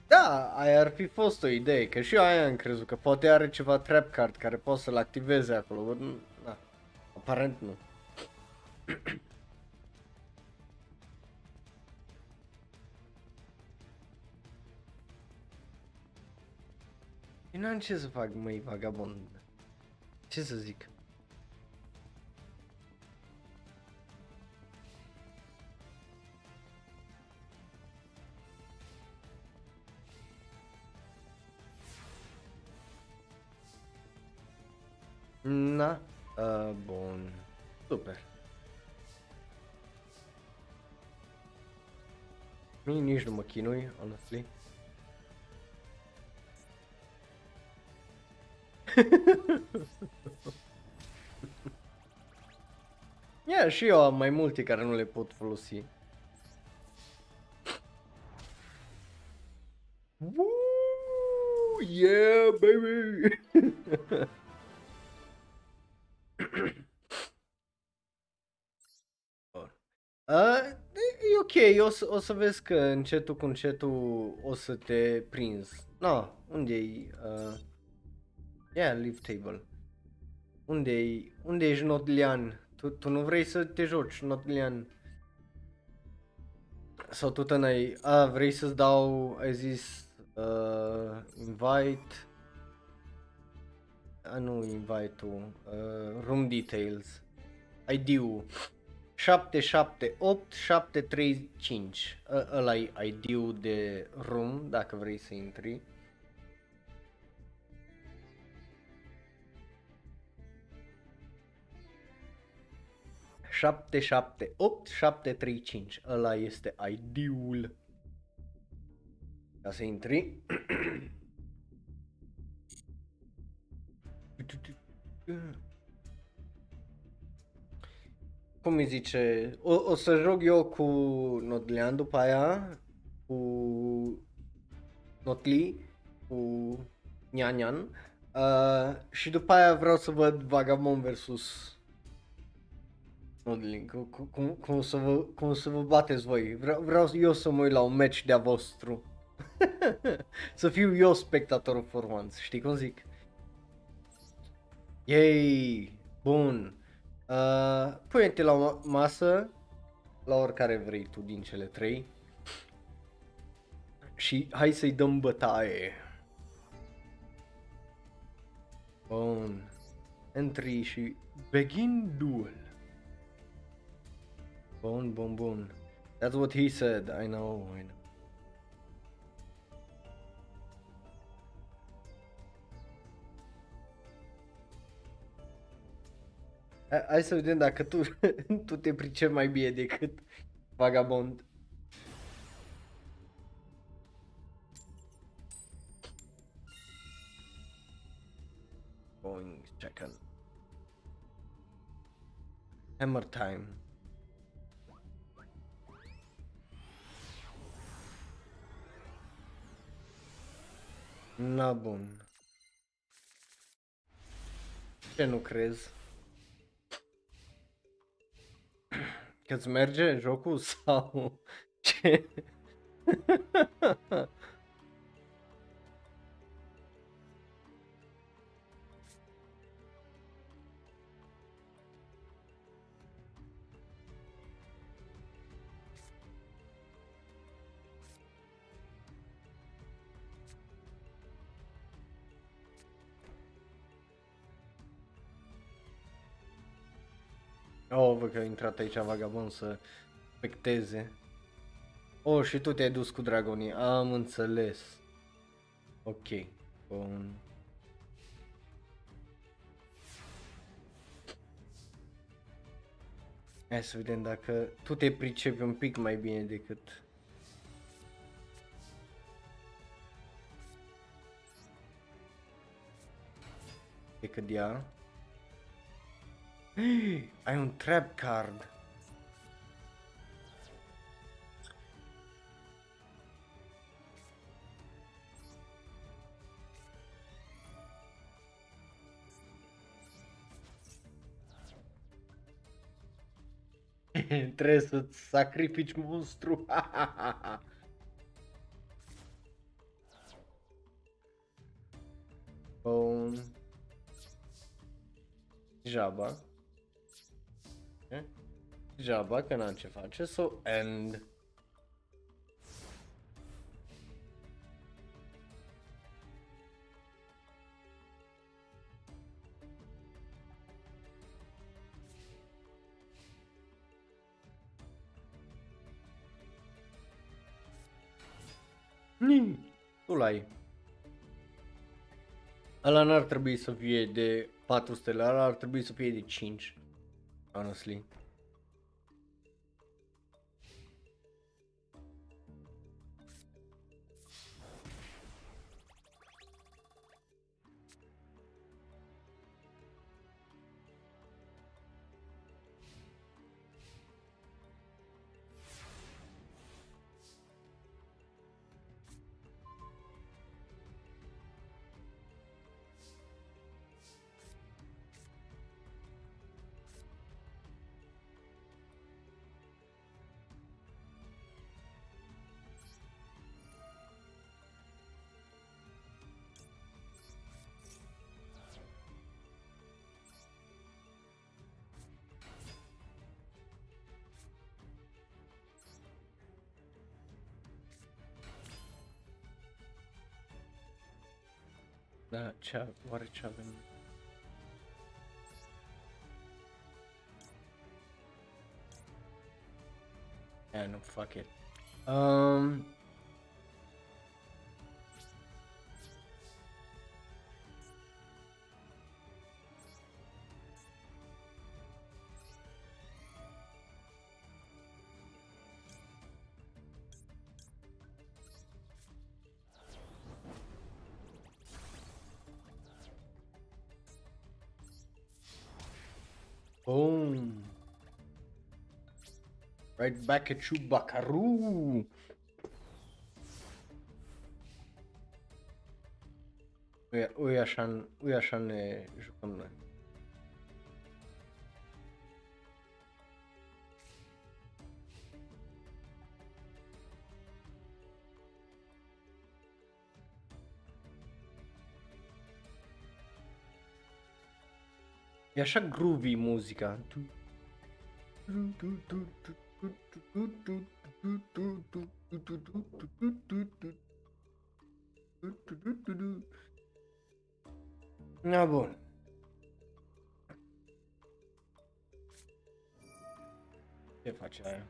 Da, aia ar fi fost o idee, că și eu aia am crezut, că poate are ceva trap card care poate să-l activeze acolo, da, aparent nu. Eu n-am ce să fac, măi, vagabond. Ce să zic? Na, uh, bun. Super. Mie nici nu mă chinui, honestly. Yeah, și eu am mai multe care nu le pot folosi. Woo, yeah, baby! A, e ok, o să, o să vezi că încetul cu încetul o să te prinzi. No, unde-i? Uh, yeah, leave table. Unde-i? Unde ești, Nodlian? Tu, tu nu vrei să te joci, Nodlian? Sau tu te n-ai... A, vrei să-ți dau, ai zis, uh, invite... A, nu invite-ul, uh, room details, I D-ul. șapte șapte opt șapte trei cinci. Ăla-i I D-ul de room, dacă vrei să intri. șapte șapte opt șapte trei cinci. Ăla este I D-ul. Ca să intri. Cum îi zice, o, o să joc eu cu Nodlian după aia, cu Notli, cu Nianian, uh, și după aia vreau să văd Vagamon versus Nodlin, cum, cum, cum, să vă, cum să vă bateți voi, vreau, vreau eu să mă uit la un match de-a vostru, să fiu eu spectatorul for once, știi cum zic? Yay, bun! Uh, pune-te la o masă, la oricare vrei tu din cele trei, și hai să-i dăm bătaie. Bun. Entry și begin duel. Bun, bun, bun. That's what he said, I know, I know. Hai să vedem dacă tu, tu te pricepi mai bine decât Vagabond. Going second. Hammer time. Na bun. Ce nu crezi? Că-ți merge jocul sau ce? Oh, văd că a intrat aici Vagabond să specteze. Oh, și tu te-ai dus cu dragonii. Am înțeles. Ok. Bun. Hai să vedem dacă tu te pricepi un pic mai bine decât... decât ea. Ai un trap card. Trebuie să-ți sacrifici monstru. Bun. Jaba. Jaba, că n-am ce face, so end. Tu l-ai. Ăla n-ar trebui să fie de patru stele, ar trebui să fie de cinci, honestly. Da, ce, oare ce avem? Yeah, nu, fuck it. Um... Boom! Right back at you, Bakaru! Ui, așa, ui, așa ne jucăm noi. E așa groovy muzica. Na bun. Ce face aia?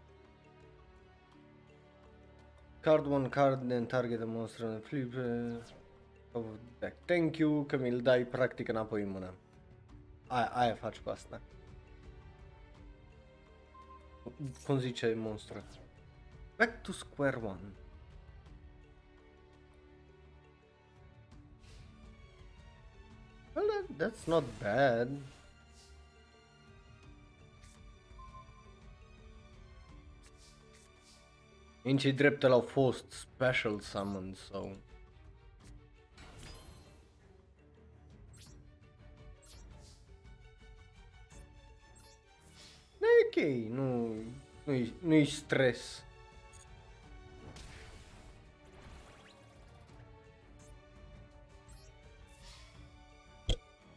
Card one card and target a monster and flip of deck. Thank you că mi-l dai practic înapoi în mână. Aia, aia faci cu asta. Cum zice monstru? Back to square one. Well, that, that's not bad. În ce dreptul au fost special summons, so... Ok, nu, nu-i, nu-i stres.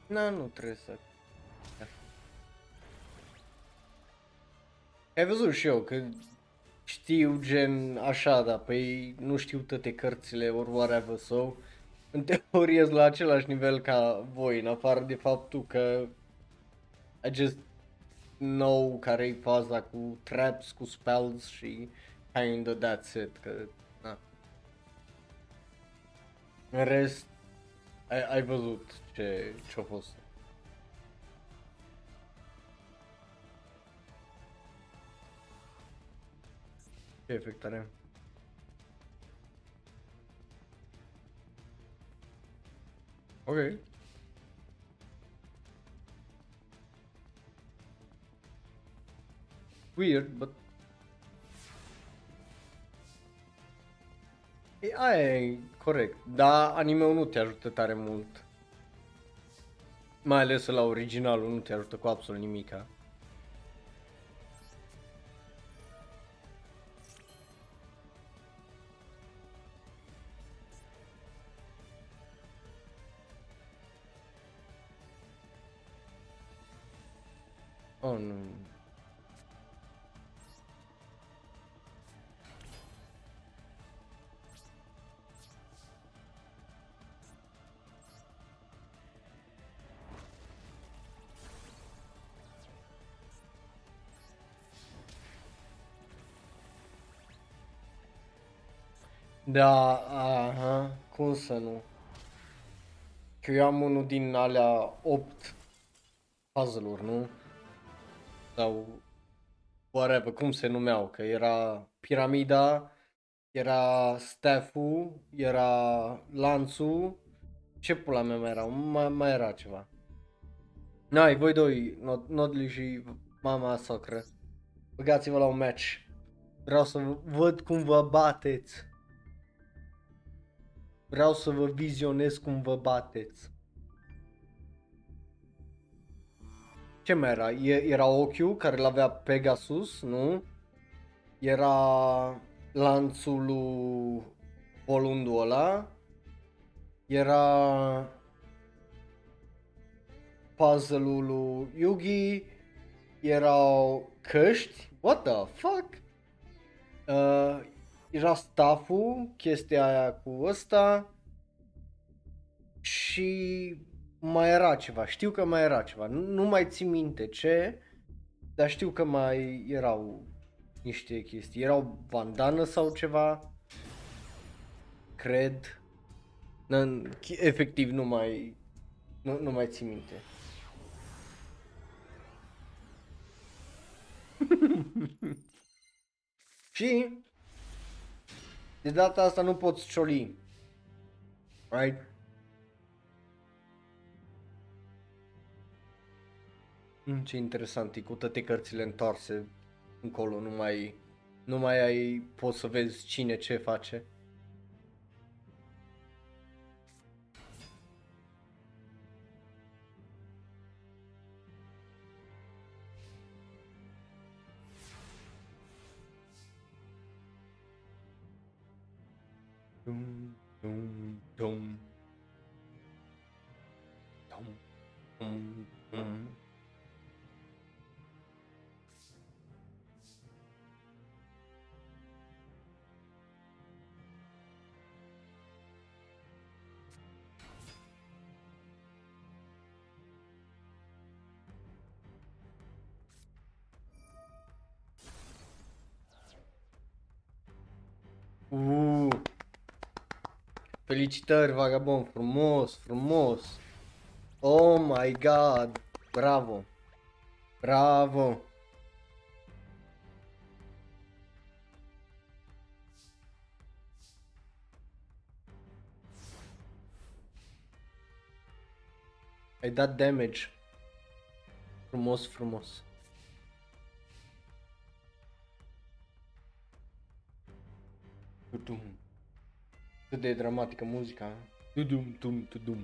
Na, nu trebuie să... Ai văzut și eu că știu gen așa, dar păi nu știu toate cărțile, ori whatever, so, în teorie sunt la același nivel ca voi, în afară de faptul că acest nou care-i faza cu traps, cu spells și kind of that's it, că na. În rest, ai, ai văzut ce ce-a fost. Ce efect are? Ok. Weird, but... E, aia e corect, dar anime-ul nu te ajută tare mult. Mai ales la originalul nu te ajută cu absolut nimica. Oh, nu. Da, aha, cum să nu? Că eu am unul din alea opt puzzle-uri, nu? Sau whatever, cum se numeau, că era piramida, era staff-ul, era lanțul, ce pula mea mai era, mai, mai era ceva. N-ai, voi doi, Nodli și mama socră, băgați-vă la un match, vreau să văd cum vă bateți. Vreau să vă vizionez cum vă bateți. Ce mai era? E, era ochiul care l-avea Pegasus, nu? Era lanțul lui Polundul ăla. Era puzzle-ul lui Yugi. Erau căști. What the fuck? Uh, era staff-ul, chestia aia cu ăsta. Și mai era ceva, știu că mai era ceva, nu, nu mai țin minte ce, dar știu că mai erau niște chestii, erau bandană sau ceva, cred, N- efectiv nu mai, nu, nu mai țin minte. Și de data asta nu poți cioli, right? Ce interesant e, cu toate cărțile întoarse încolo, nu mai, nu mai ai, poți să vezi cine ce face. Dum, dum, dum. Dum, dum, dum. Uuu, felicitări, vagabond, frumos, frumos, oh my god, bravo, bravo. Ai dat damage, frumos, frumos. Tudum. Cât de dramatică muzica. Tudum, tum, tudum.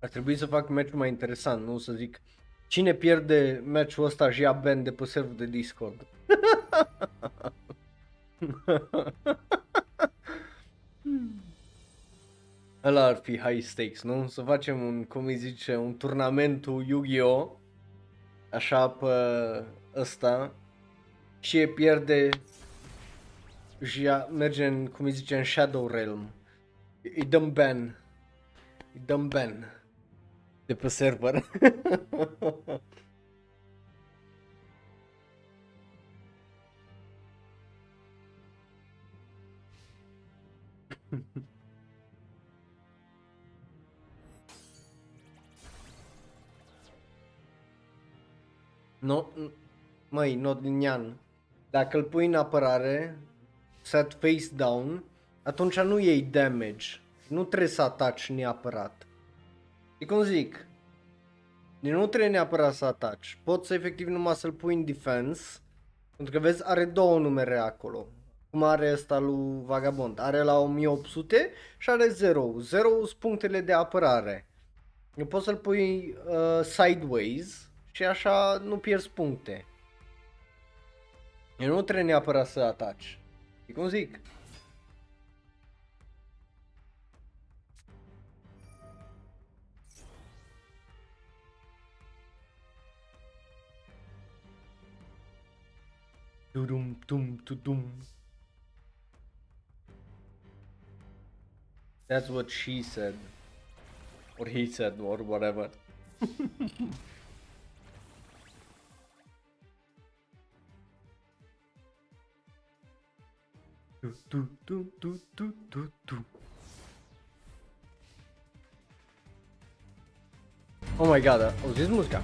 Ar trebui să fac meciul mai interesant, nu? Să zic, cine pierde meciul ăsta și ia ban de pe serverul de Discord. Ăla ar fi high stakes, nu? Să facem un, cum îi zice, un turnamentul Yu-Gi-Oh! Așa pe ăsta, și e pierde și merge în, cum îi zice, în Shadow Realm. Îi dăm ban. Îi dăm ban de pe server. No, măi, Nodlinian, dacă îl pui în apărare, sat face down, atunci nu iei damage, nu trebuie să ataci neapărat. E cum zic, nu trebuie neapărat să ataci, poți să efectiv numai să-l pui în defense, pentru că vezi, are două numere acolo, cum are ăsta lui Vagabond, are la o mie opt sute și are zero, zero sunt punctele de apărare, nu poți să-l pui uh, sideways. Și așa nu pierzi puncte. Eu nu trebuie neapărat să ataci. E cum zic. Tudum, tum, tudum. That's what she said. Or he said, or whatever. Tu tu tu tu tu tu tu Oh my god, auziți muzica?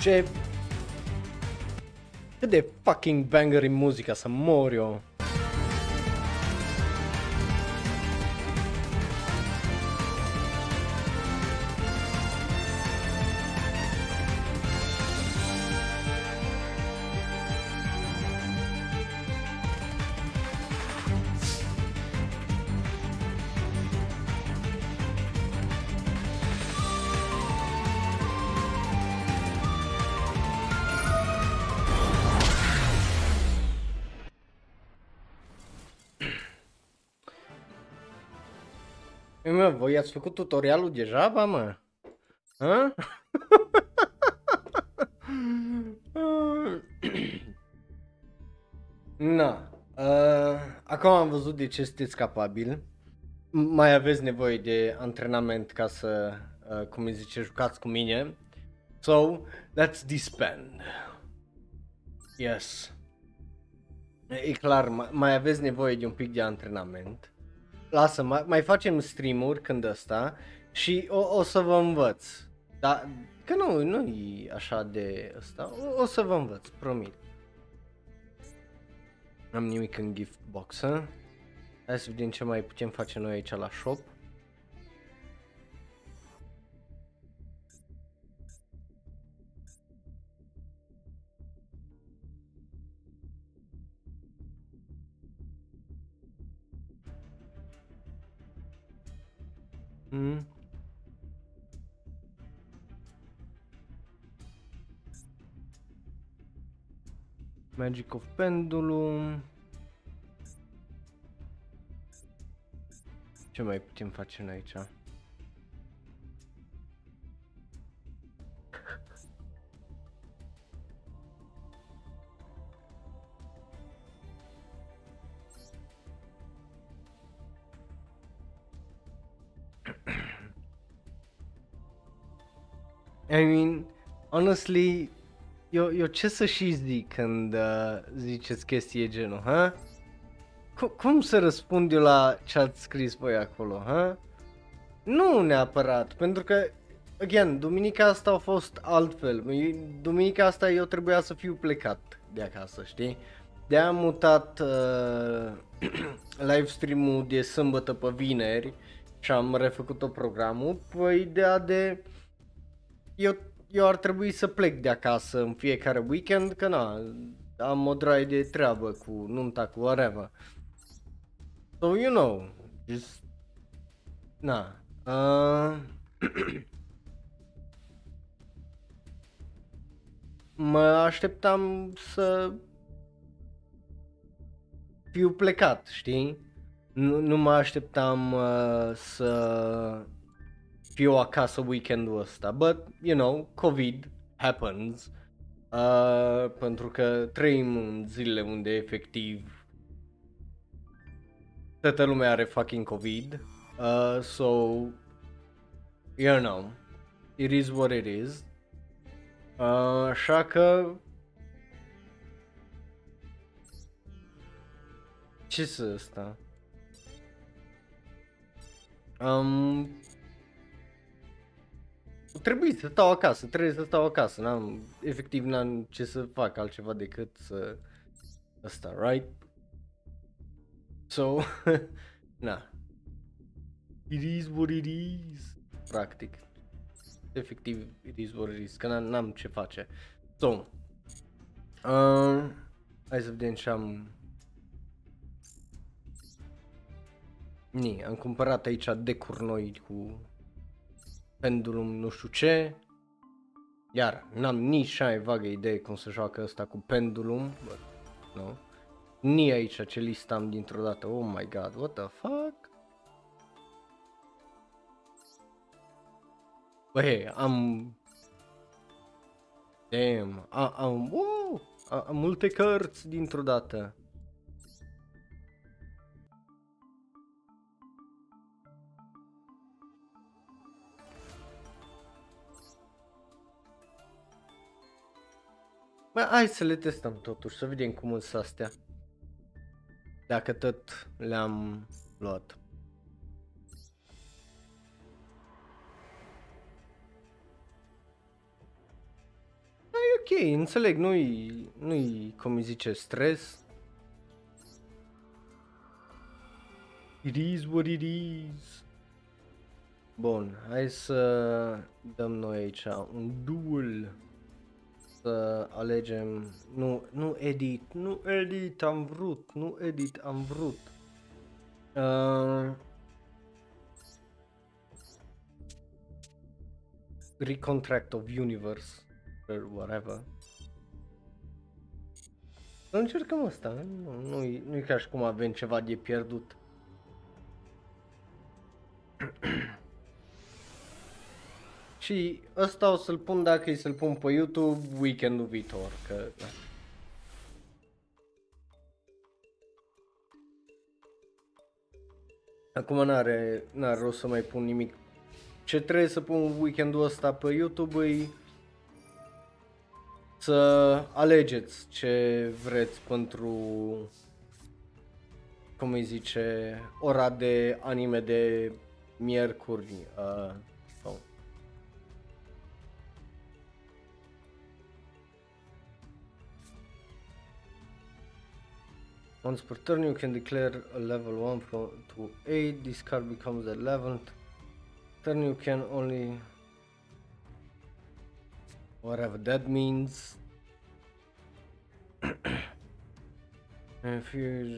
Ce... Cât de fucking banger e muzica, să mor eu. Mă, voi ați făcut tutorialul degeaba, mă? Hă? Na, uh, acum am văzut de ce sunteți capabili. Mai aveți nevoie de antrenament ca să, uh, cum îi zice, jucați cu mine. So, let's disband. Yes. E clar, mai aveți nevoie de un pic de antrenament. Lasă, mai, mai facem stream-uri când ăsta și o, o să vă învăț, da, că nu, nu e așa de ăsta, o, o să vă învăț, promit. N-am nimic în gift box-ă, hai să vedem ce mai putem face noi aici la shop. Mm. Magic of Pendulum. Ce mai putem face noi aici? I mean, honestly, eu, eu ce să și zic când uh, ziceți chestii genul, ha? Huh? Cum să răspund eu la ce ați scris voi acolo, ha? Huh? Nu neapărat, pentru că, again, duminica asta a fost altfel. Duminica asta eu trebuia să fiu plecat de acasă, știi? De-aia am mutat uh, livestream-ul de sâmbătă pe vineri și am refăcut-o programul pe ideea de... Eu, eu ar trebui să plec de acasă în fiecare weekend, că na, am o draie de treabă cu nunta, cu whatever. So, you know, just... Na. Uh... mă așteptam să fiu plecat, știi? Nu, nu mă așteptam uh, să... fiu acasă weekendul ăsta, but, you know, COVID happens, uh, pentru că trăim în zilele unde efectiv toată lumea are fucking COVID, uh, so, you know, it is what it is, uh, așa că, Ce-s ăsta? Um, trebuie să stau acasă, trebuie să stau acasă, n-am, efectiv n-am ce să fac altceva decât să... Asta, right? So, na. It is what it is. Practic. Efectiv, it is what it is, că n-am ce face. So, um, hai să vedem ce am... Ni, am cumpărat aici decuri noi cu Pendulum nu știu ce. Iar n-am nici cea mai vagă idee cum se joacă ăsta cu Pendulum. But, no. Ni aici ce listă am dintr-o dată. Oh my god, what the fuck? Bă, hey, am... Damn, a, am... Wow! A, am multe cărți dintr-o dată. Bă, hai să le testăm totuși, să vedem cum sunt astea. Dacă tot le-am luat. Da, e ok, înțeleg, nu-i, nu-i, cum îi zice, stres. It is what it is. Bun, hai să dăm noi aici un duel. Să alegem, nu, nu edit, nu edit, am vrut, nu edit, am vrut. Uh, recontract of universe, or whatever. Să încercăm asta, nu, nu-i, nu-i ca și cum avem ceva de pierdut. Și ăsta o să-l pun, dacă e să-l pun pe YouTube, weekendul viitor, că... Acum n-are, n-are rost să mai pun nimic. Ce trebuie să pun weekendul ăsta pe YouTube e să alegeți ce vreți pentru, cum îi zice, ora de anime de miercuri. Uh, Once per turn you can declare a level one from to eight, this card becomes the eleventh. Turn you can only... Whatever that means. If you...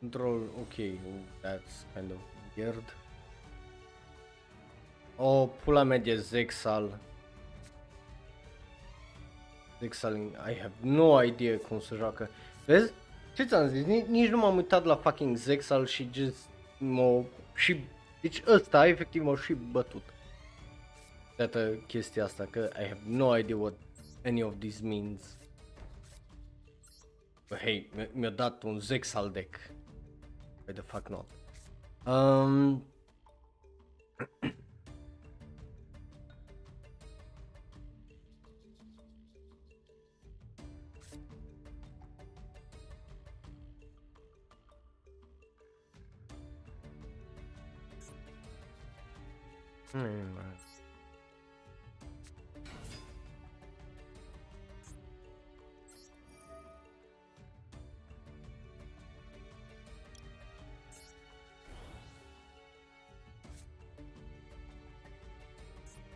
Control, okay, that's kind of weird. Oh, pula mea de Zexal. Zexal, I have no idea cum se joacă. Vezi? Ce ți-am zis? Nici, nici nu m-am uitat la fucking Zexal și just m-o... și... Deci ăsta efectiv m-a și bătut. Toată chestia asta, că I have no idea what any of this means. But hey, mi-a dat un Zexal deck. Why the fuck not? Um...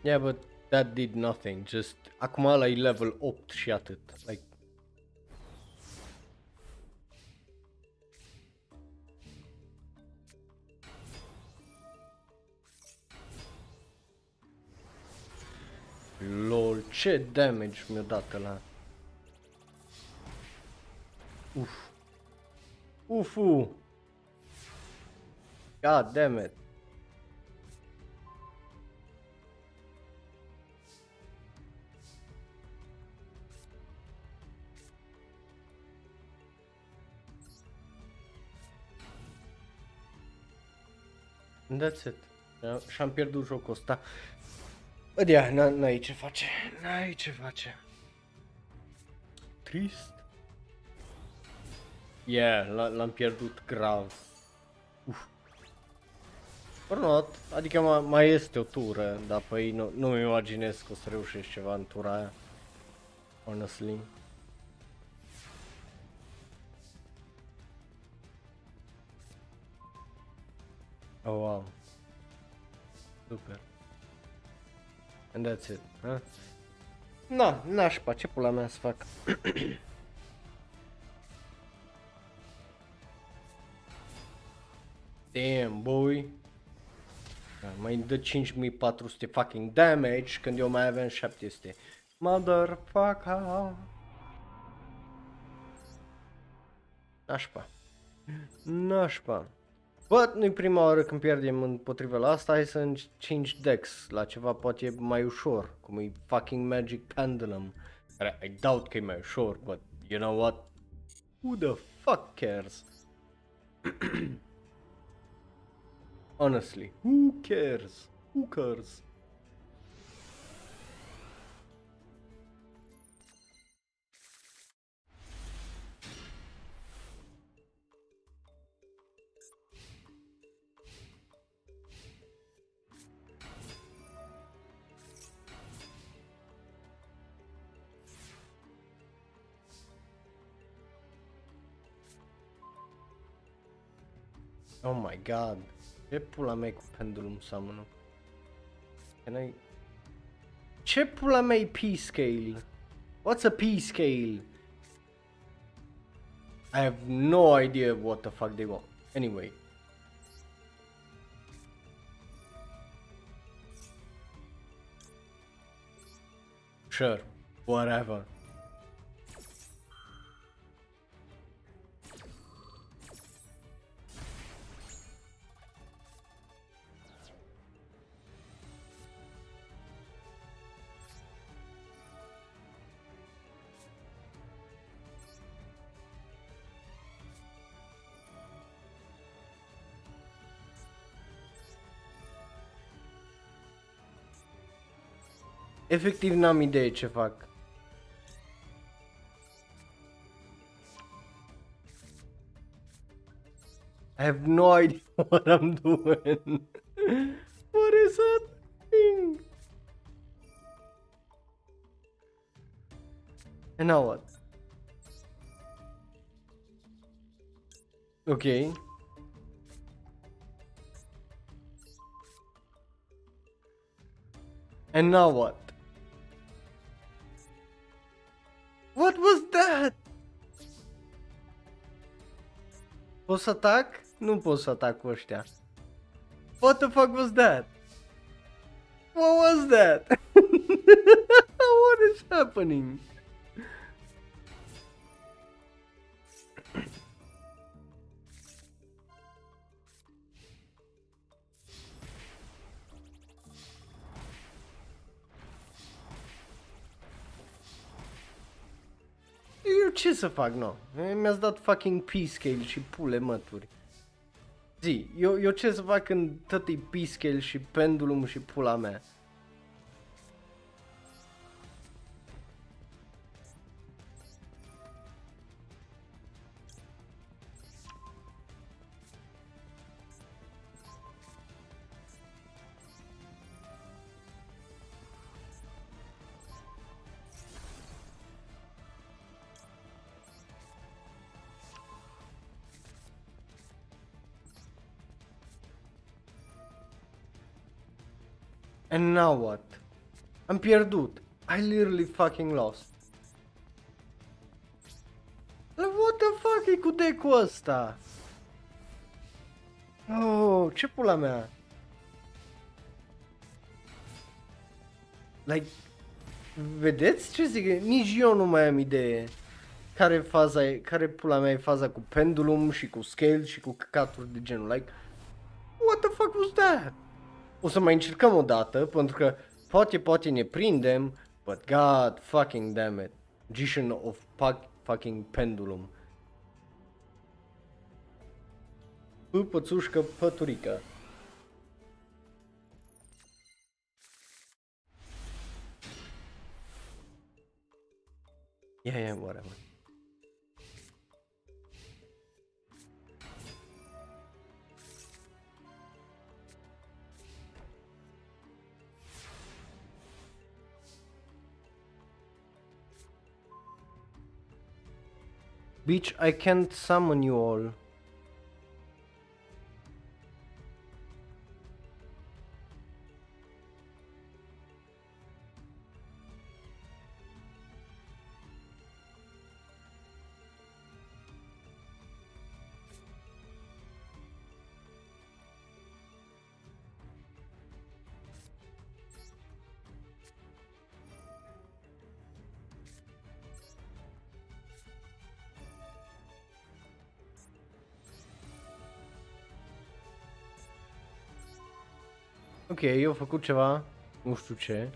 Yeah, but that did nothing. Just acum ăla e level opt și atât. Like lol, ce damage mi-a dat ăla. Uf. Ufu. God damn it. That's it. Și-am pierdut jocul ăsta. Ia, n-ai ce face, n-ai ce face. Trist. Yeah, l-am pierdut grav. Uf. Not, adică mai, mai este o tură, dar păi nu, nu mi imaginez că o să reușești ceva în tura aia. Honestly. Oh, wow. Super. And that's it, huh? Na, nașpa, ce pula mea să fac? Damn, boy. Mai dă cinci mii patru sute fucking damage când eu mai aveam șapte sute. Motherfucker. Nașpa. Nașpa. Bă, nu-i prima oară când pierdem împotriva la asta, hai să încinci dex la ceva poate e mai ușor, cum e fucking Magic Pendulum, care I doubt că e mai ușor, but you know what? Who the fuck cares? Honestly, who cares? Who cares? Oh my god, ce pula mea cu Pendulum Summon-ul? I... Ce pula mea e P-Scale? What's a P-Scale? I have no idea what the fuck they want. Anyway. Sure, whatever. Efectiv n-am idee ce fac. I have no idea what I'm doing. What is that thing? And now what? Okay. And now what? What was that? Pot să atac? Nu pot să atac cu ăștia. What the fuck was that? What was that? What is happening? Ce să fac, no? Mi-ați dat fucking P-Scale și pule mături. Zi, eu, eu ce să fac când tot e P-Scale și Pendulum și pula mea? And now what? Am pierdut. I literally fucking lost. Like, what the fuck e cu deck-ul ăsta? Oh, ce pula mea? Like, vedeți ce zic? Nici eu nu mai am idee. Care faza e, care pula mea e faza cu Pendulum și cu Scale și cu căcaturi de genul. Like, what the fuck was that? O să mai încercăm o dată, pentru că poate, poate ne prindem, but god fucking damn it. Magician of fucking Pendulum. Pățușcă păturică. Yeah, yeah, whatever. Bitch, I can't summon you all. Ok, eu am făcut ceva, nu știu ce.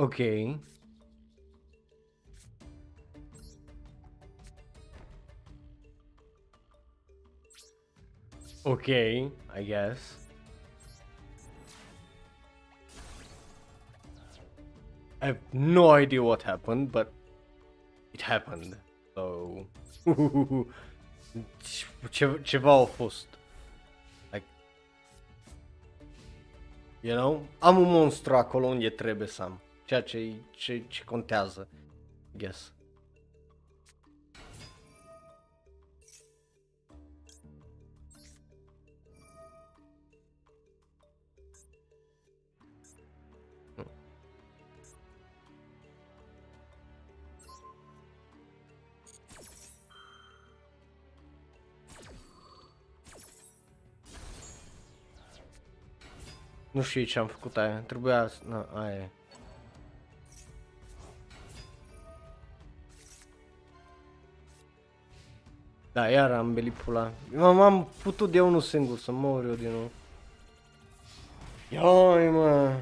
Ok. Ok, I guess. I have no idea what happened, but it happened. So ce ceva au fost. Like, you know, am un monstru acolo unde trebuie să am. Ceea ce, ce, ce contează, I guess. Nu știu ce am făcut aia, trebuia, na, aia e. Da, iar am belipula. M-am putut de unul singur să mor eu din nou. Ioi, mă!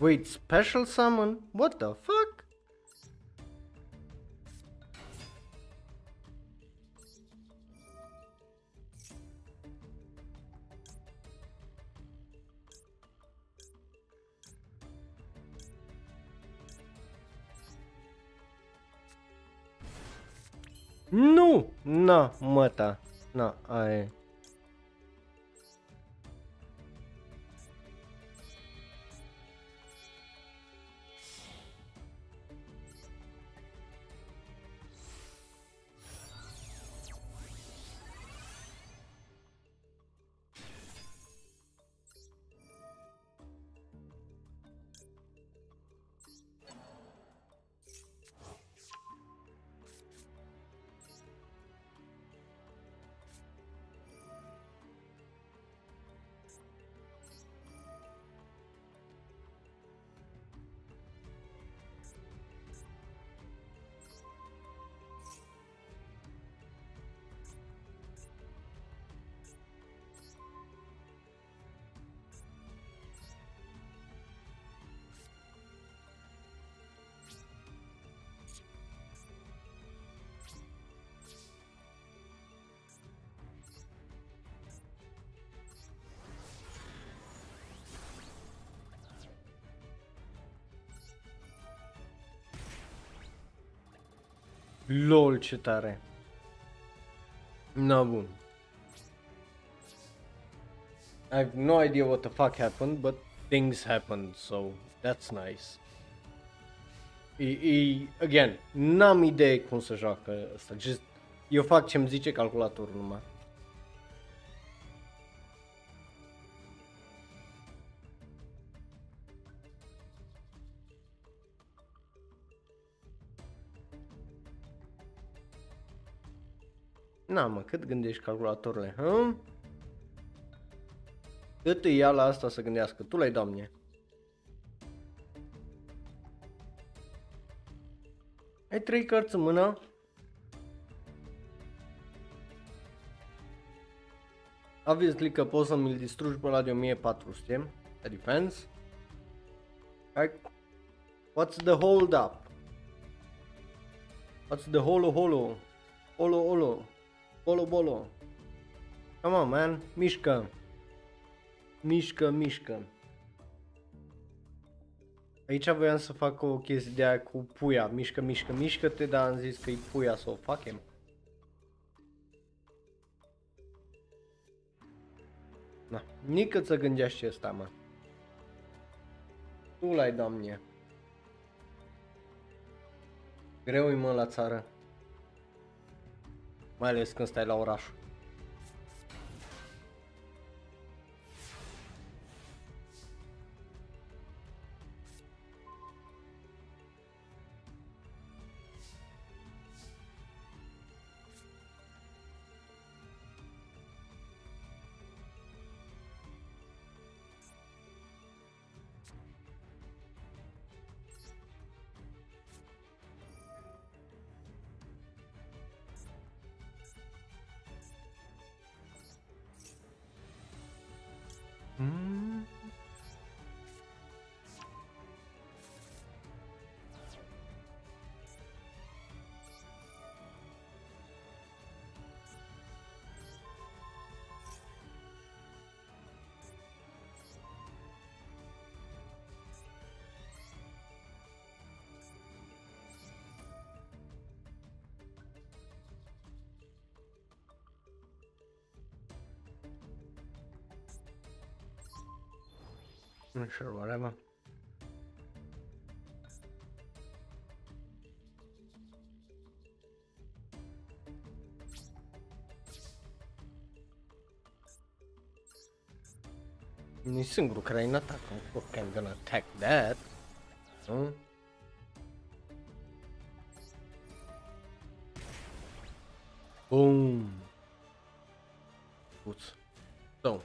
Wait, special summon? What the fuck? Nu! Na, măta. Na, aia e. LOL, ce tare. Na, bun. I have no idea what the fuck happened, but things happened, so that's nice. E, e, again, n-am idee cum să joacă asta. Just, eu fac ce-mi zice calculatorul numai. Na, mă, cât gândești calculatorile, hă? Cât îi ia la asta să gândească? Tu l-ai dat mie. Ai trei cărți în mână. Obviously că poți să mi-l distrugi pe ăla de o mie patru sute. That depends. Hai. What's the hold up? What's the holo holo? Olo olo. Bolo bolo. Come on, man. Mișcă. Mișcă, mișcă. Aici voiam să fac o chestie de aia cu puia. Mișcă, mișcă, mișcă-te, dar am zis că-i puia să o facem. Na, nică să gândești ce asta, mă. Tu l-ai dat mie. Greu-i, mă, la țară. Mai ales când stai la oraș. Not sure, whatever. Ni singur care în atac, I'm gonna attack that. Hmm? Boom. Ups. So.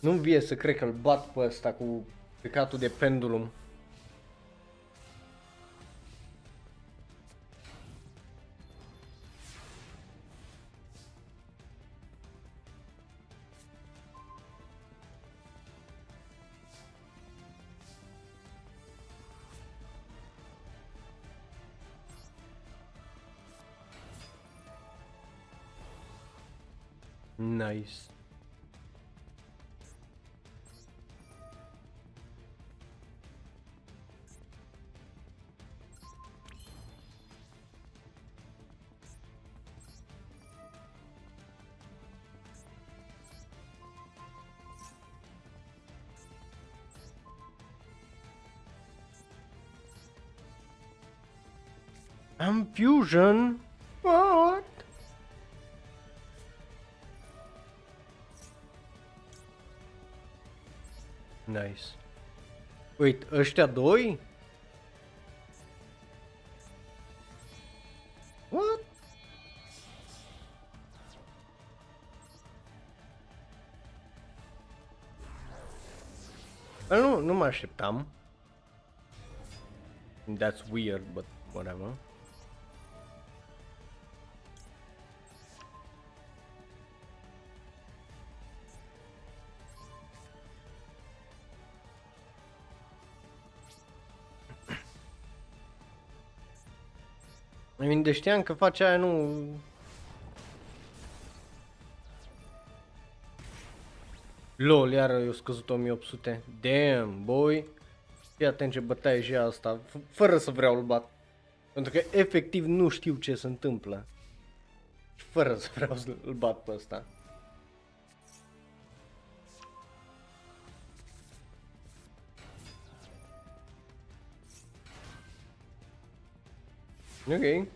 Nu-mi vie să cred că îl bat pe ăsta cu picatul de pendulum. Nice. Fusion, what? Nice. Wait, ăștia doi? What? Ah, nu, nu mă așteptam. That's weird, but whatever. Deci știam că face aia, nu... Lol, iară i-a scăzut o mie opt sute. Damn, boy. Fii atent ce bătaie și asta, fără să vreau îl bat. Pentru că efectiv nu știu ce se întâmplă. Fără să vreau să îl bat pe ăsta. Ok.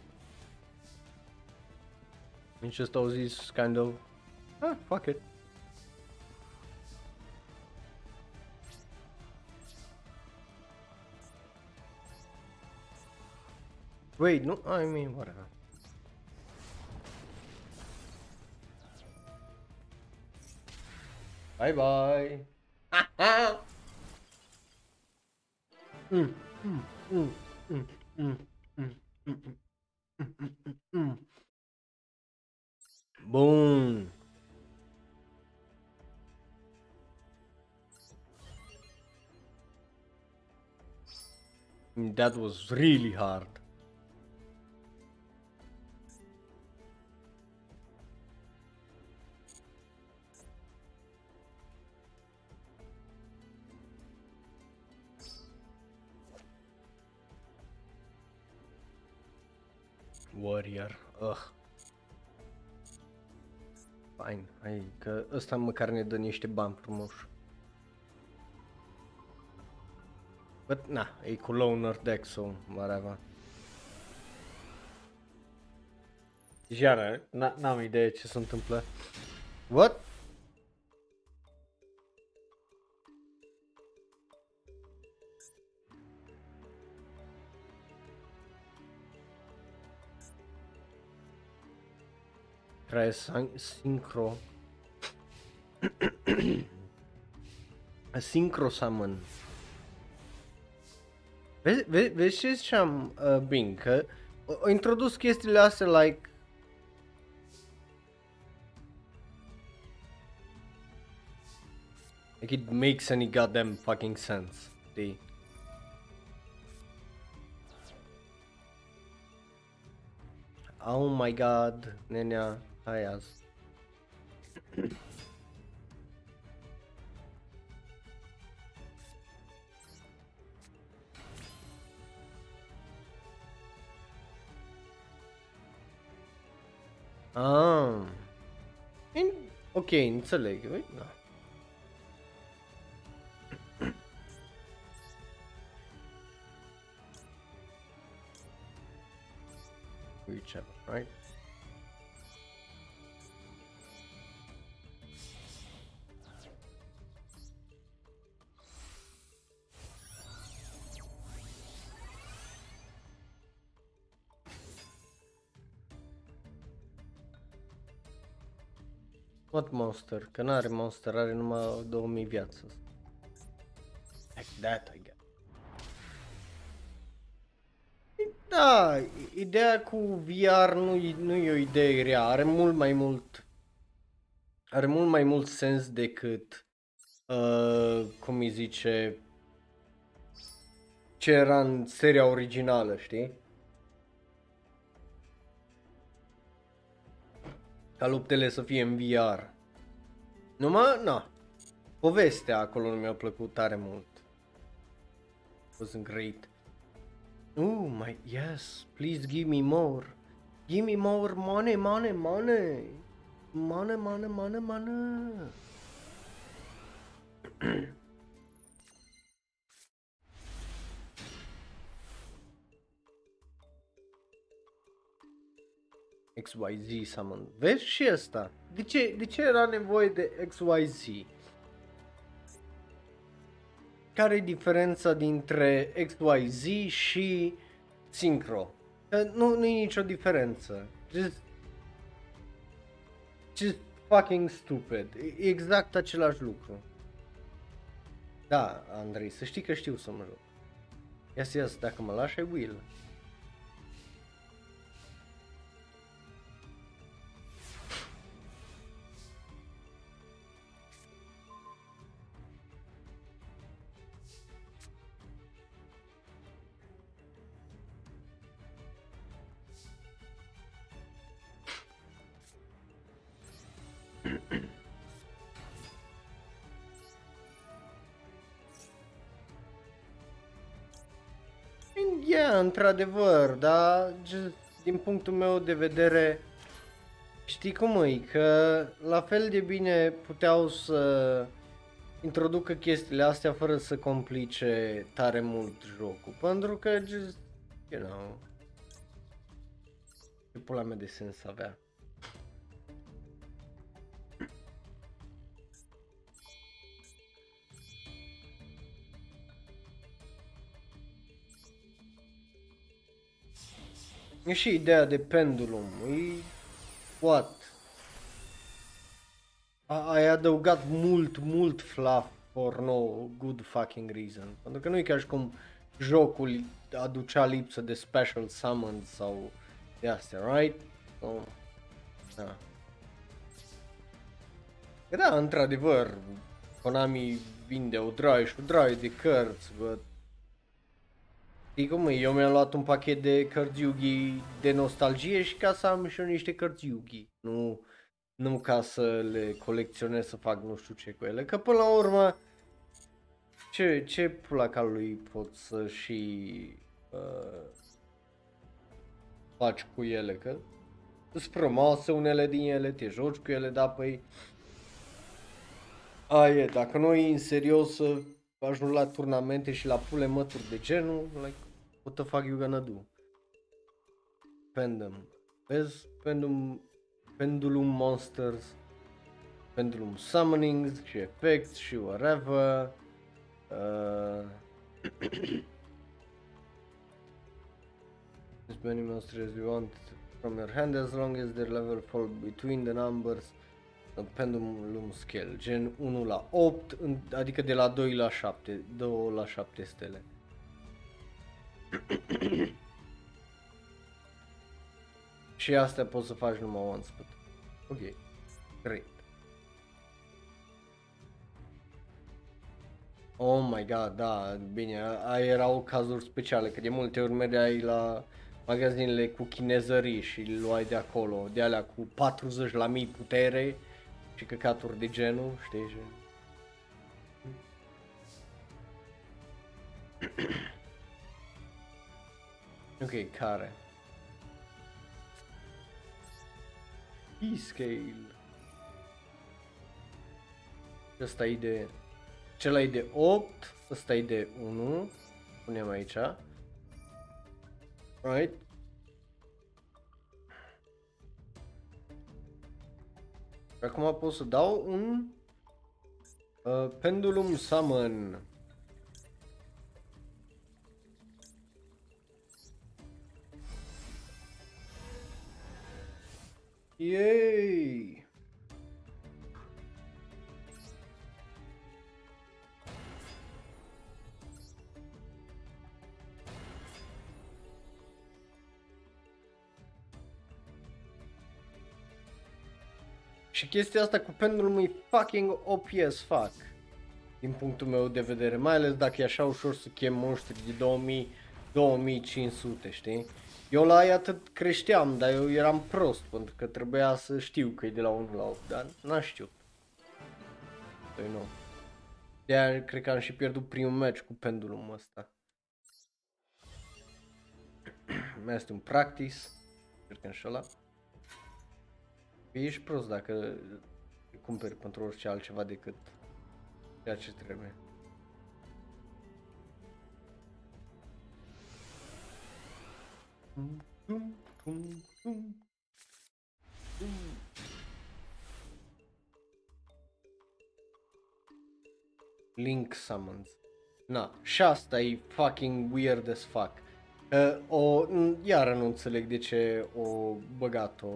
Nici ăsta au zis kind of, ah, fuck it. Wait, nu, I mean, whatever. Bye bye. Mm, mm, mm, mm, mm, mm, mm, mm, mm, mm. Bun. That was really hard. Warrior, ugh. Fine, hai că ăsta măcar ne dă niște bani frumoși. But, na, e cu loner deck sau whatever. Deci iară, n-am idee ce se întâmplă. What? Trebuie să sincro sincro summon. Vezi, vezi, vezi ce ziceam, uh, Bing, că au introdus chestiile astea, like like it makes any goddamn fucking sense, știi? Oh my god, nenea. Hai azi. Ah. In... ok, înțeleg, uite, da. Whichever, right? What monster? Că n-are monster, are numai două mii viață. Like that, I guess. Da, ideea cu V R nu, nu e o idee rea, are mult mai mult, are mult mai mult sens decât, uh, cum îi zice, ce era în seria originală, știi? Ca luptele să fie în V R. Numai, na, povestea acolo nu mi-a plăcut tare mult. Was great. Oh my, yes, please give me more. Give me more money, money, money. Money, money, money, money. X Y Z summon. Vezi și asta? De ce, de ce era nevoie de X Y Z? Care e diferența dintre X Y Z și Synchro? Nu, nu e nicio diferență. Just, just fucking stupid. E exact același lucru. Da, Andrei, să știi că știu să mă joc. Yes, yes, dacă mă lași, I will. Yeah, într-adevăr, dar din punctul meu de vedere, știi cum e, că la fel de bine puteau să introducă chestiile astea fără să complice tare mult jocul, pentru că, just, you know, Ce pula mea de sens avea? E și ideea de Pendulum, e... what? Ai adăugat mult, mult fluff for no good fucking reason. Pentru că nu e ca și cum jocul aducea lipsă de special summons sau de astea, right? So, da. Da, într-adevăr, Konami vinde o draie și o draie de cărți, but... Știi cum e? Eu mi-am luat un pachet de cărți Yu-Gi de nostalgie și ca să am și eu niște cărți Yu-Gi, nu, nu ca să le colecționez, să fac nu știu ce cu ele, că până la urmă ce, ce pula calului pot să și uh, faci cu ele, că îți promoase unele din ele, te joci cu ele, da, păi aia, dacă nu e în serios să ajung la turnamente și la pule mături de genul, like, what the fuck you gonna do? Pendulum, vezi? Pendulum, Pendulum Monsters, Pendulum Summonings și Effects și whatever. Uh... As many monsters you want from your hand as long as their level fall between the numbers. Pendulum scale, gen unu la opt, adică de la doi la șapte, doi la șapte stele. Și asta poți să faci numai once. But... ok, great. Oh my god, da, bine, aia erau cazuri speciale, că de multe ori mergeai la magazinele cu chinezării și luai de acolo, de alea cu patruzeci la mii putere și căcaturi de genul, știi ce? Ok, care? E-scale. Ăsta e de... Acela e de opt, ăsta e de unu, punem aici. Right? Acum pot să dau un uh, Pendulum Summon. Yay! Și chestia asta cu Pendulum e fucking O P as fuck, din punctul meu de vedere, mai ales dacă e așa ușor să chem monștri de două mii, două mii cinci sute, știi? Eu la aia atât creșteam, dar eu eram prost, pentru că trebuia să știu că e de la unu la opt, dar n-am știut. Păi nu. De-aia cred că am și pierdut primul match cu Pendulum ăsta. Mai este un practice, cred că înșeala. Ești prost dacă cumperi pentru orice altceva decât ceea ce trebuie. Link summons. Na, și asta e fucking weird as fuck. Uh, o, iară nu înțeleg de ce o băgat-o.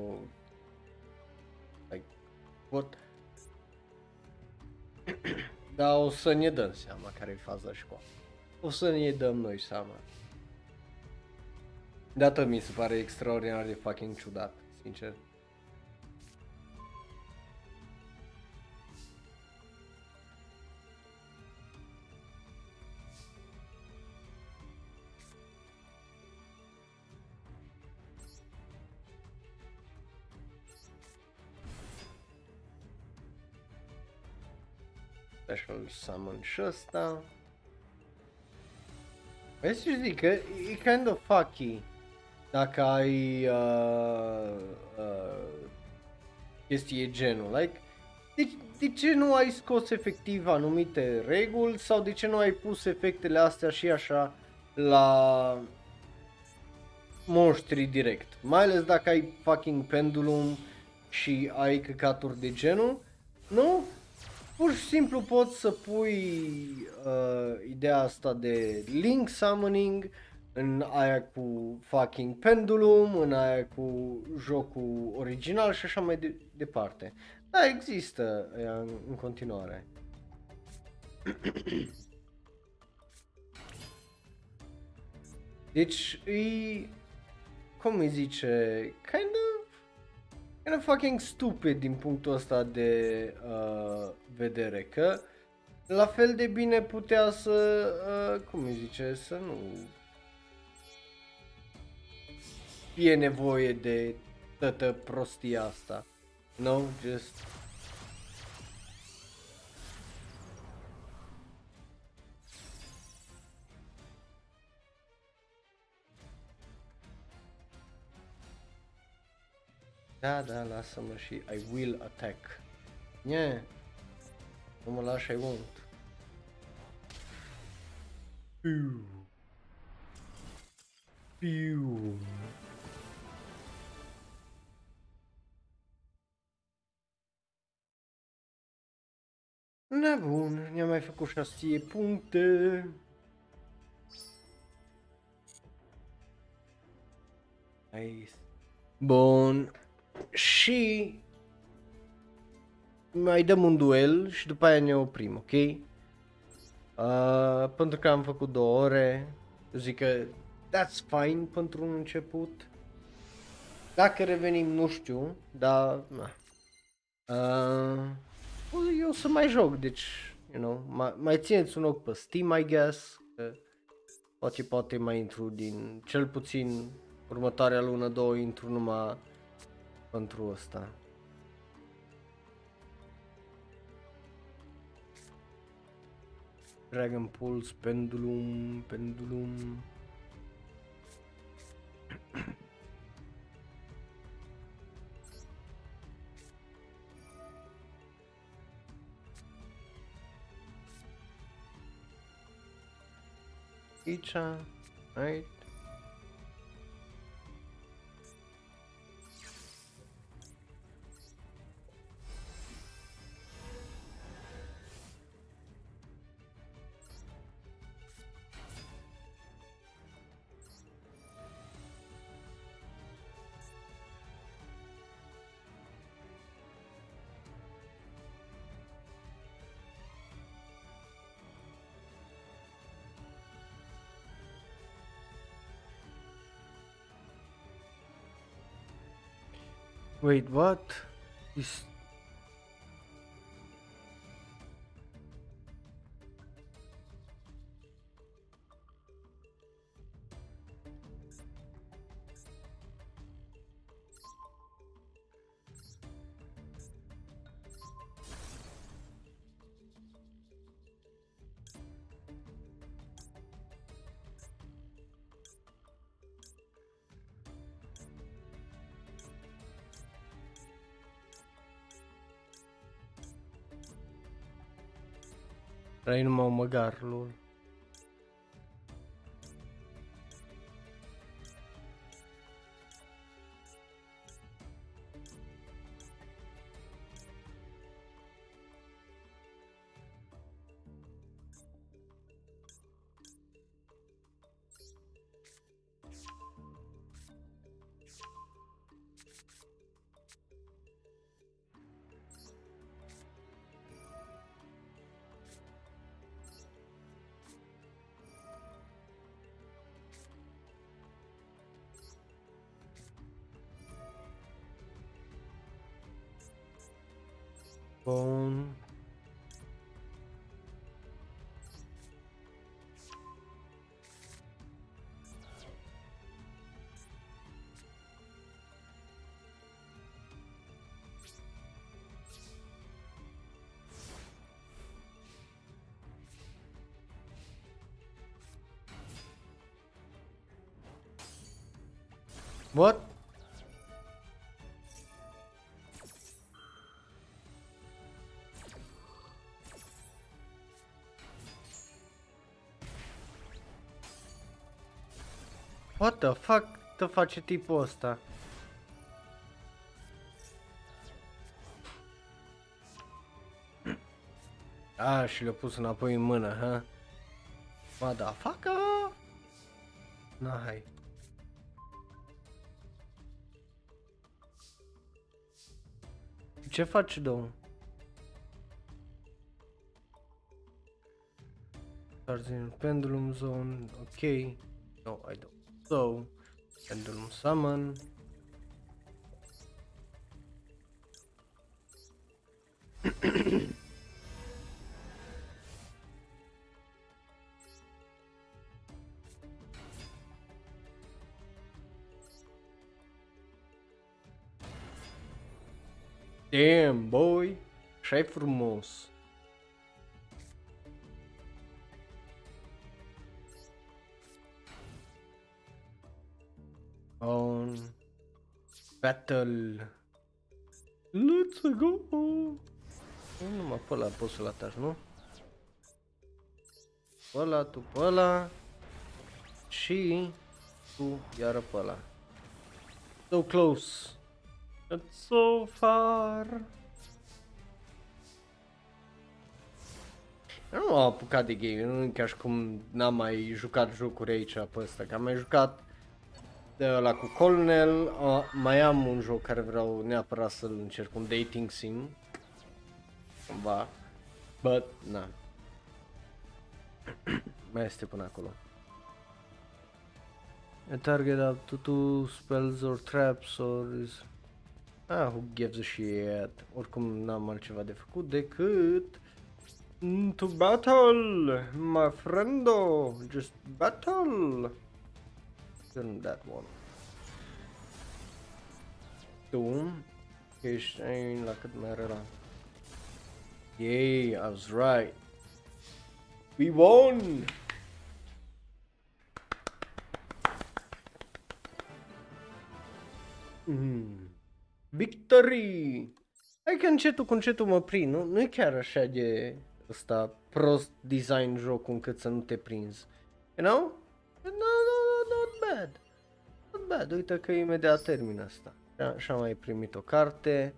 Pot. Dar o să ne dăm seama care e faza și cu o să ne dăm noi seama. Dată mi se pare extraordinar de fucking ciudat, sincer. Special summon și ăsta. Vezi ce zic, că e kind of fucky dacă ai uh, uh, chestii genul, like, de, de ce nu ai scos efectiv anumite reguli sau de ce nu ai pus efectele astea și așa la moștri direct, mai ales dacă ai fucking Pendulum și ai căcaturi de genul, nu? Pur și simplu poți să pui uh, ideea asta de link summoning în aia cu fucking Pendulum, în aia cu jocul original și așa mai de- departe. Da, există aia în, în continuare. Deci, e, cum îi zice, kind of, kind of fucking stupid din punctul ăsta de uh, vedere, că la fel de bine putea să, uh, cum îi zice, să nu fie nevoie de toată prostia asta, no, just... Da, da, lasă-mă și I will attack. Yeah. Nu mă lași, I won't. Piu. Piu. Na bun, ne-am mai făcut șase puncte. Nice. Bun. Și mai dăm un duel și după aia ne oprim, ok? Uh, pentru că am făcut două ore, zic că that's fine pentru un început. Dacă revenim, nu știu, dar na. Uh, eu o să mai joc, deci, you know, mai, mai țineți un ochi pe Steam, I guess, că poate, poate mai intru din, cel puțin, următoarea lună, două, intru numai pentru asta. Dragon Pulse, Pendulum, Pendulum. Icha, right? Wait, what? Is... Rai numai măgar, lol. Bun. What? What the fuck? te face tipul ăsta? A, și le-a pus înapoi în mână, ha? Ba da, facă! Na, hai. Ce faci, domnul? Pendulum zone, ok. No, I don't. So, Pendulum summon. Damn, boy, așa-i frumos. On battle. Let's go. Nu mă, pe ăla poți să-l ataci, nu? Pe ăla, tu pe ăla. Și tu iară pe ăla. So close. It's so far. Eu nu m-am apucat de game, nu e ca și cum n-am mai jucat jocuri aici pe ăsta, că am mai jucat de ăla cu Colonel, a, mai am un joc care vreau neapărat să-l încerc, un dating sim, cumva, but, na, mai este până acolo. A target up to two spells or traps or is... Ah, who gives a shit. Oricum n-am altceva de făcut decât to battle, my friendo, just battle. Turn that one. Tu ești la cât mai rău. Yay, I was right. We won! Mm. Victory! Hai că încetul cu încetul mă prind, nu? Nu e chiar așa de ăsta prost design jocul încât să nu te prinzi. You know? No, no, no, not bad. Not bad, uite că imediat termin asta. Și am mai primit o carte.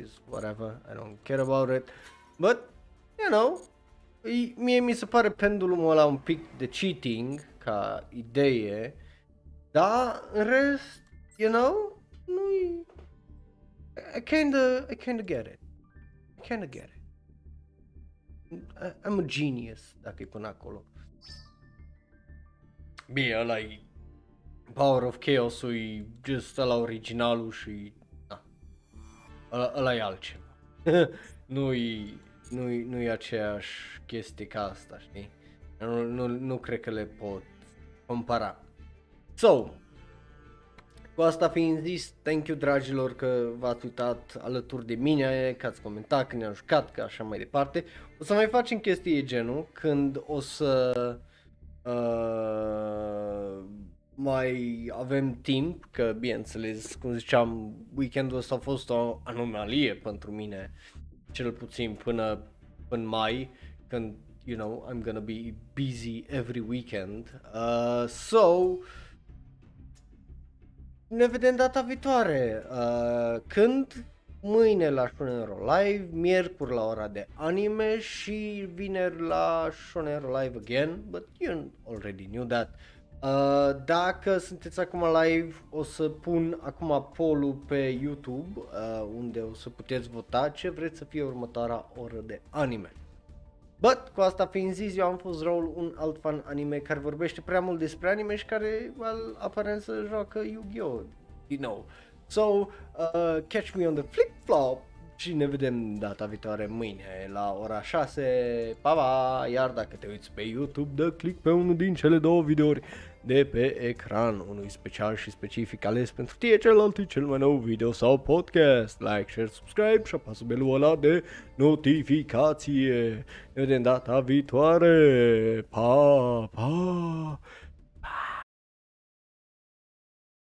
It's whatever, I don't care about it. But, you know, mie mi se pare Pendulumul ăla un pic de cheating ca idee. Dar, în rest, you know, nu-i... I kinda, I kinda get it. I kinda get it. I, I'm a genius, dacă e până acolo. Bine, ăla e Power of Chaos-ul, e just ăla originalul și... Da. Ăla, ăla e altceva. Nu-i, nu-i, nu-i aceeași chestie ca asta, știi? Nu, nu, nu cred că le pot compara. So... Cu asta fiind zis, thank you dragilor că v-ați uitat alături de mine, că ați comentat, că ne-am jucat, că așa mai departe. O să mai facem chestii genul când o să uh, mai avem timp, că bineînțeles, cum ziceam, weekendul ăsta a fost o anomalie pentru mine, cel puțin până în mai, când, you know, I'm gonna be busy every weekend. Uh, so... Ne vedem data viitoare, uh, când mâine la Shonen Ro Live, miercuri la Ora de Anime și vineri la Shonen Ro Live again, but you already knew that. Uh, dacă sunteți acum live, o să pun acum poll-ul pe YouTube, uh, unde o să puteți vota ce vreți să fie următoarea oră de anime. But, cu asta fiind zis, eu am fost Raul, un alt fan anime care vorbește prea mult despre anime și care, well, aparent să joacă Yu-Gi-Oh! You know. So, uh, catch me on the flip-flop și ne vedem data viitoare mâine la ora șase, pa, pa! Iar dacă te uiți pe YouTube, dă click pe unul din cele două videouri de pe ecran, unui special și specific ales pentru tine, celălalt cel mai nou video sau podcast. Like, share, subscribe și apasă belul ăla de notificație. Ne vedem data viitoare. Pa, pa!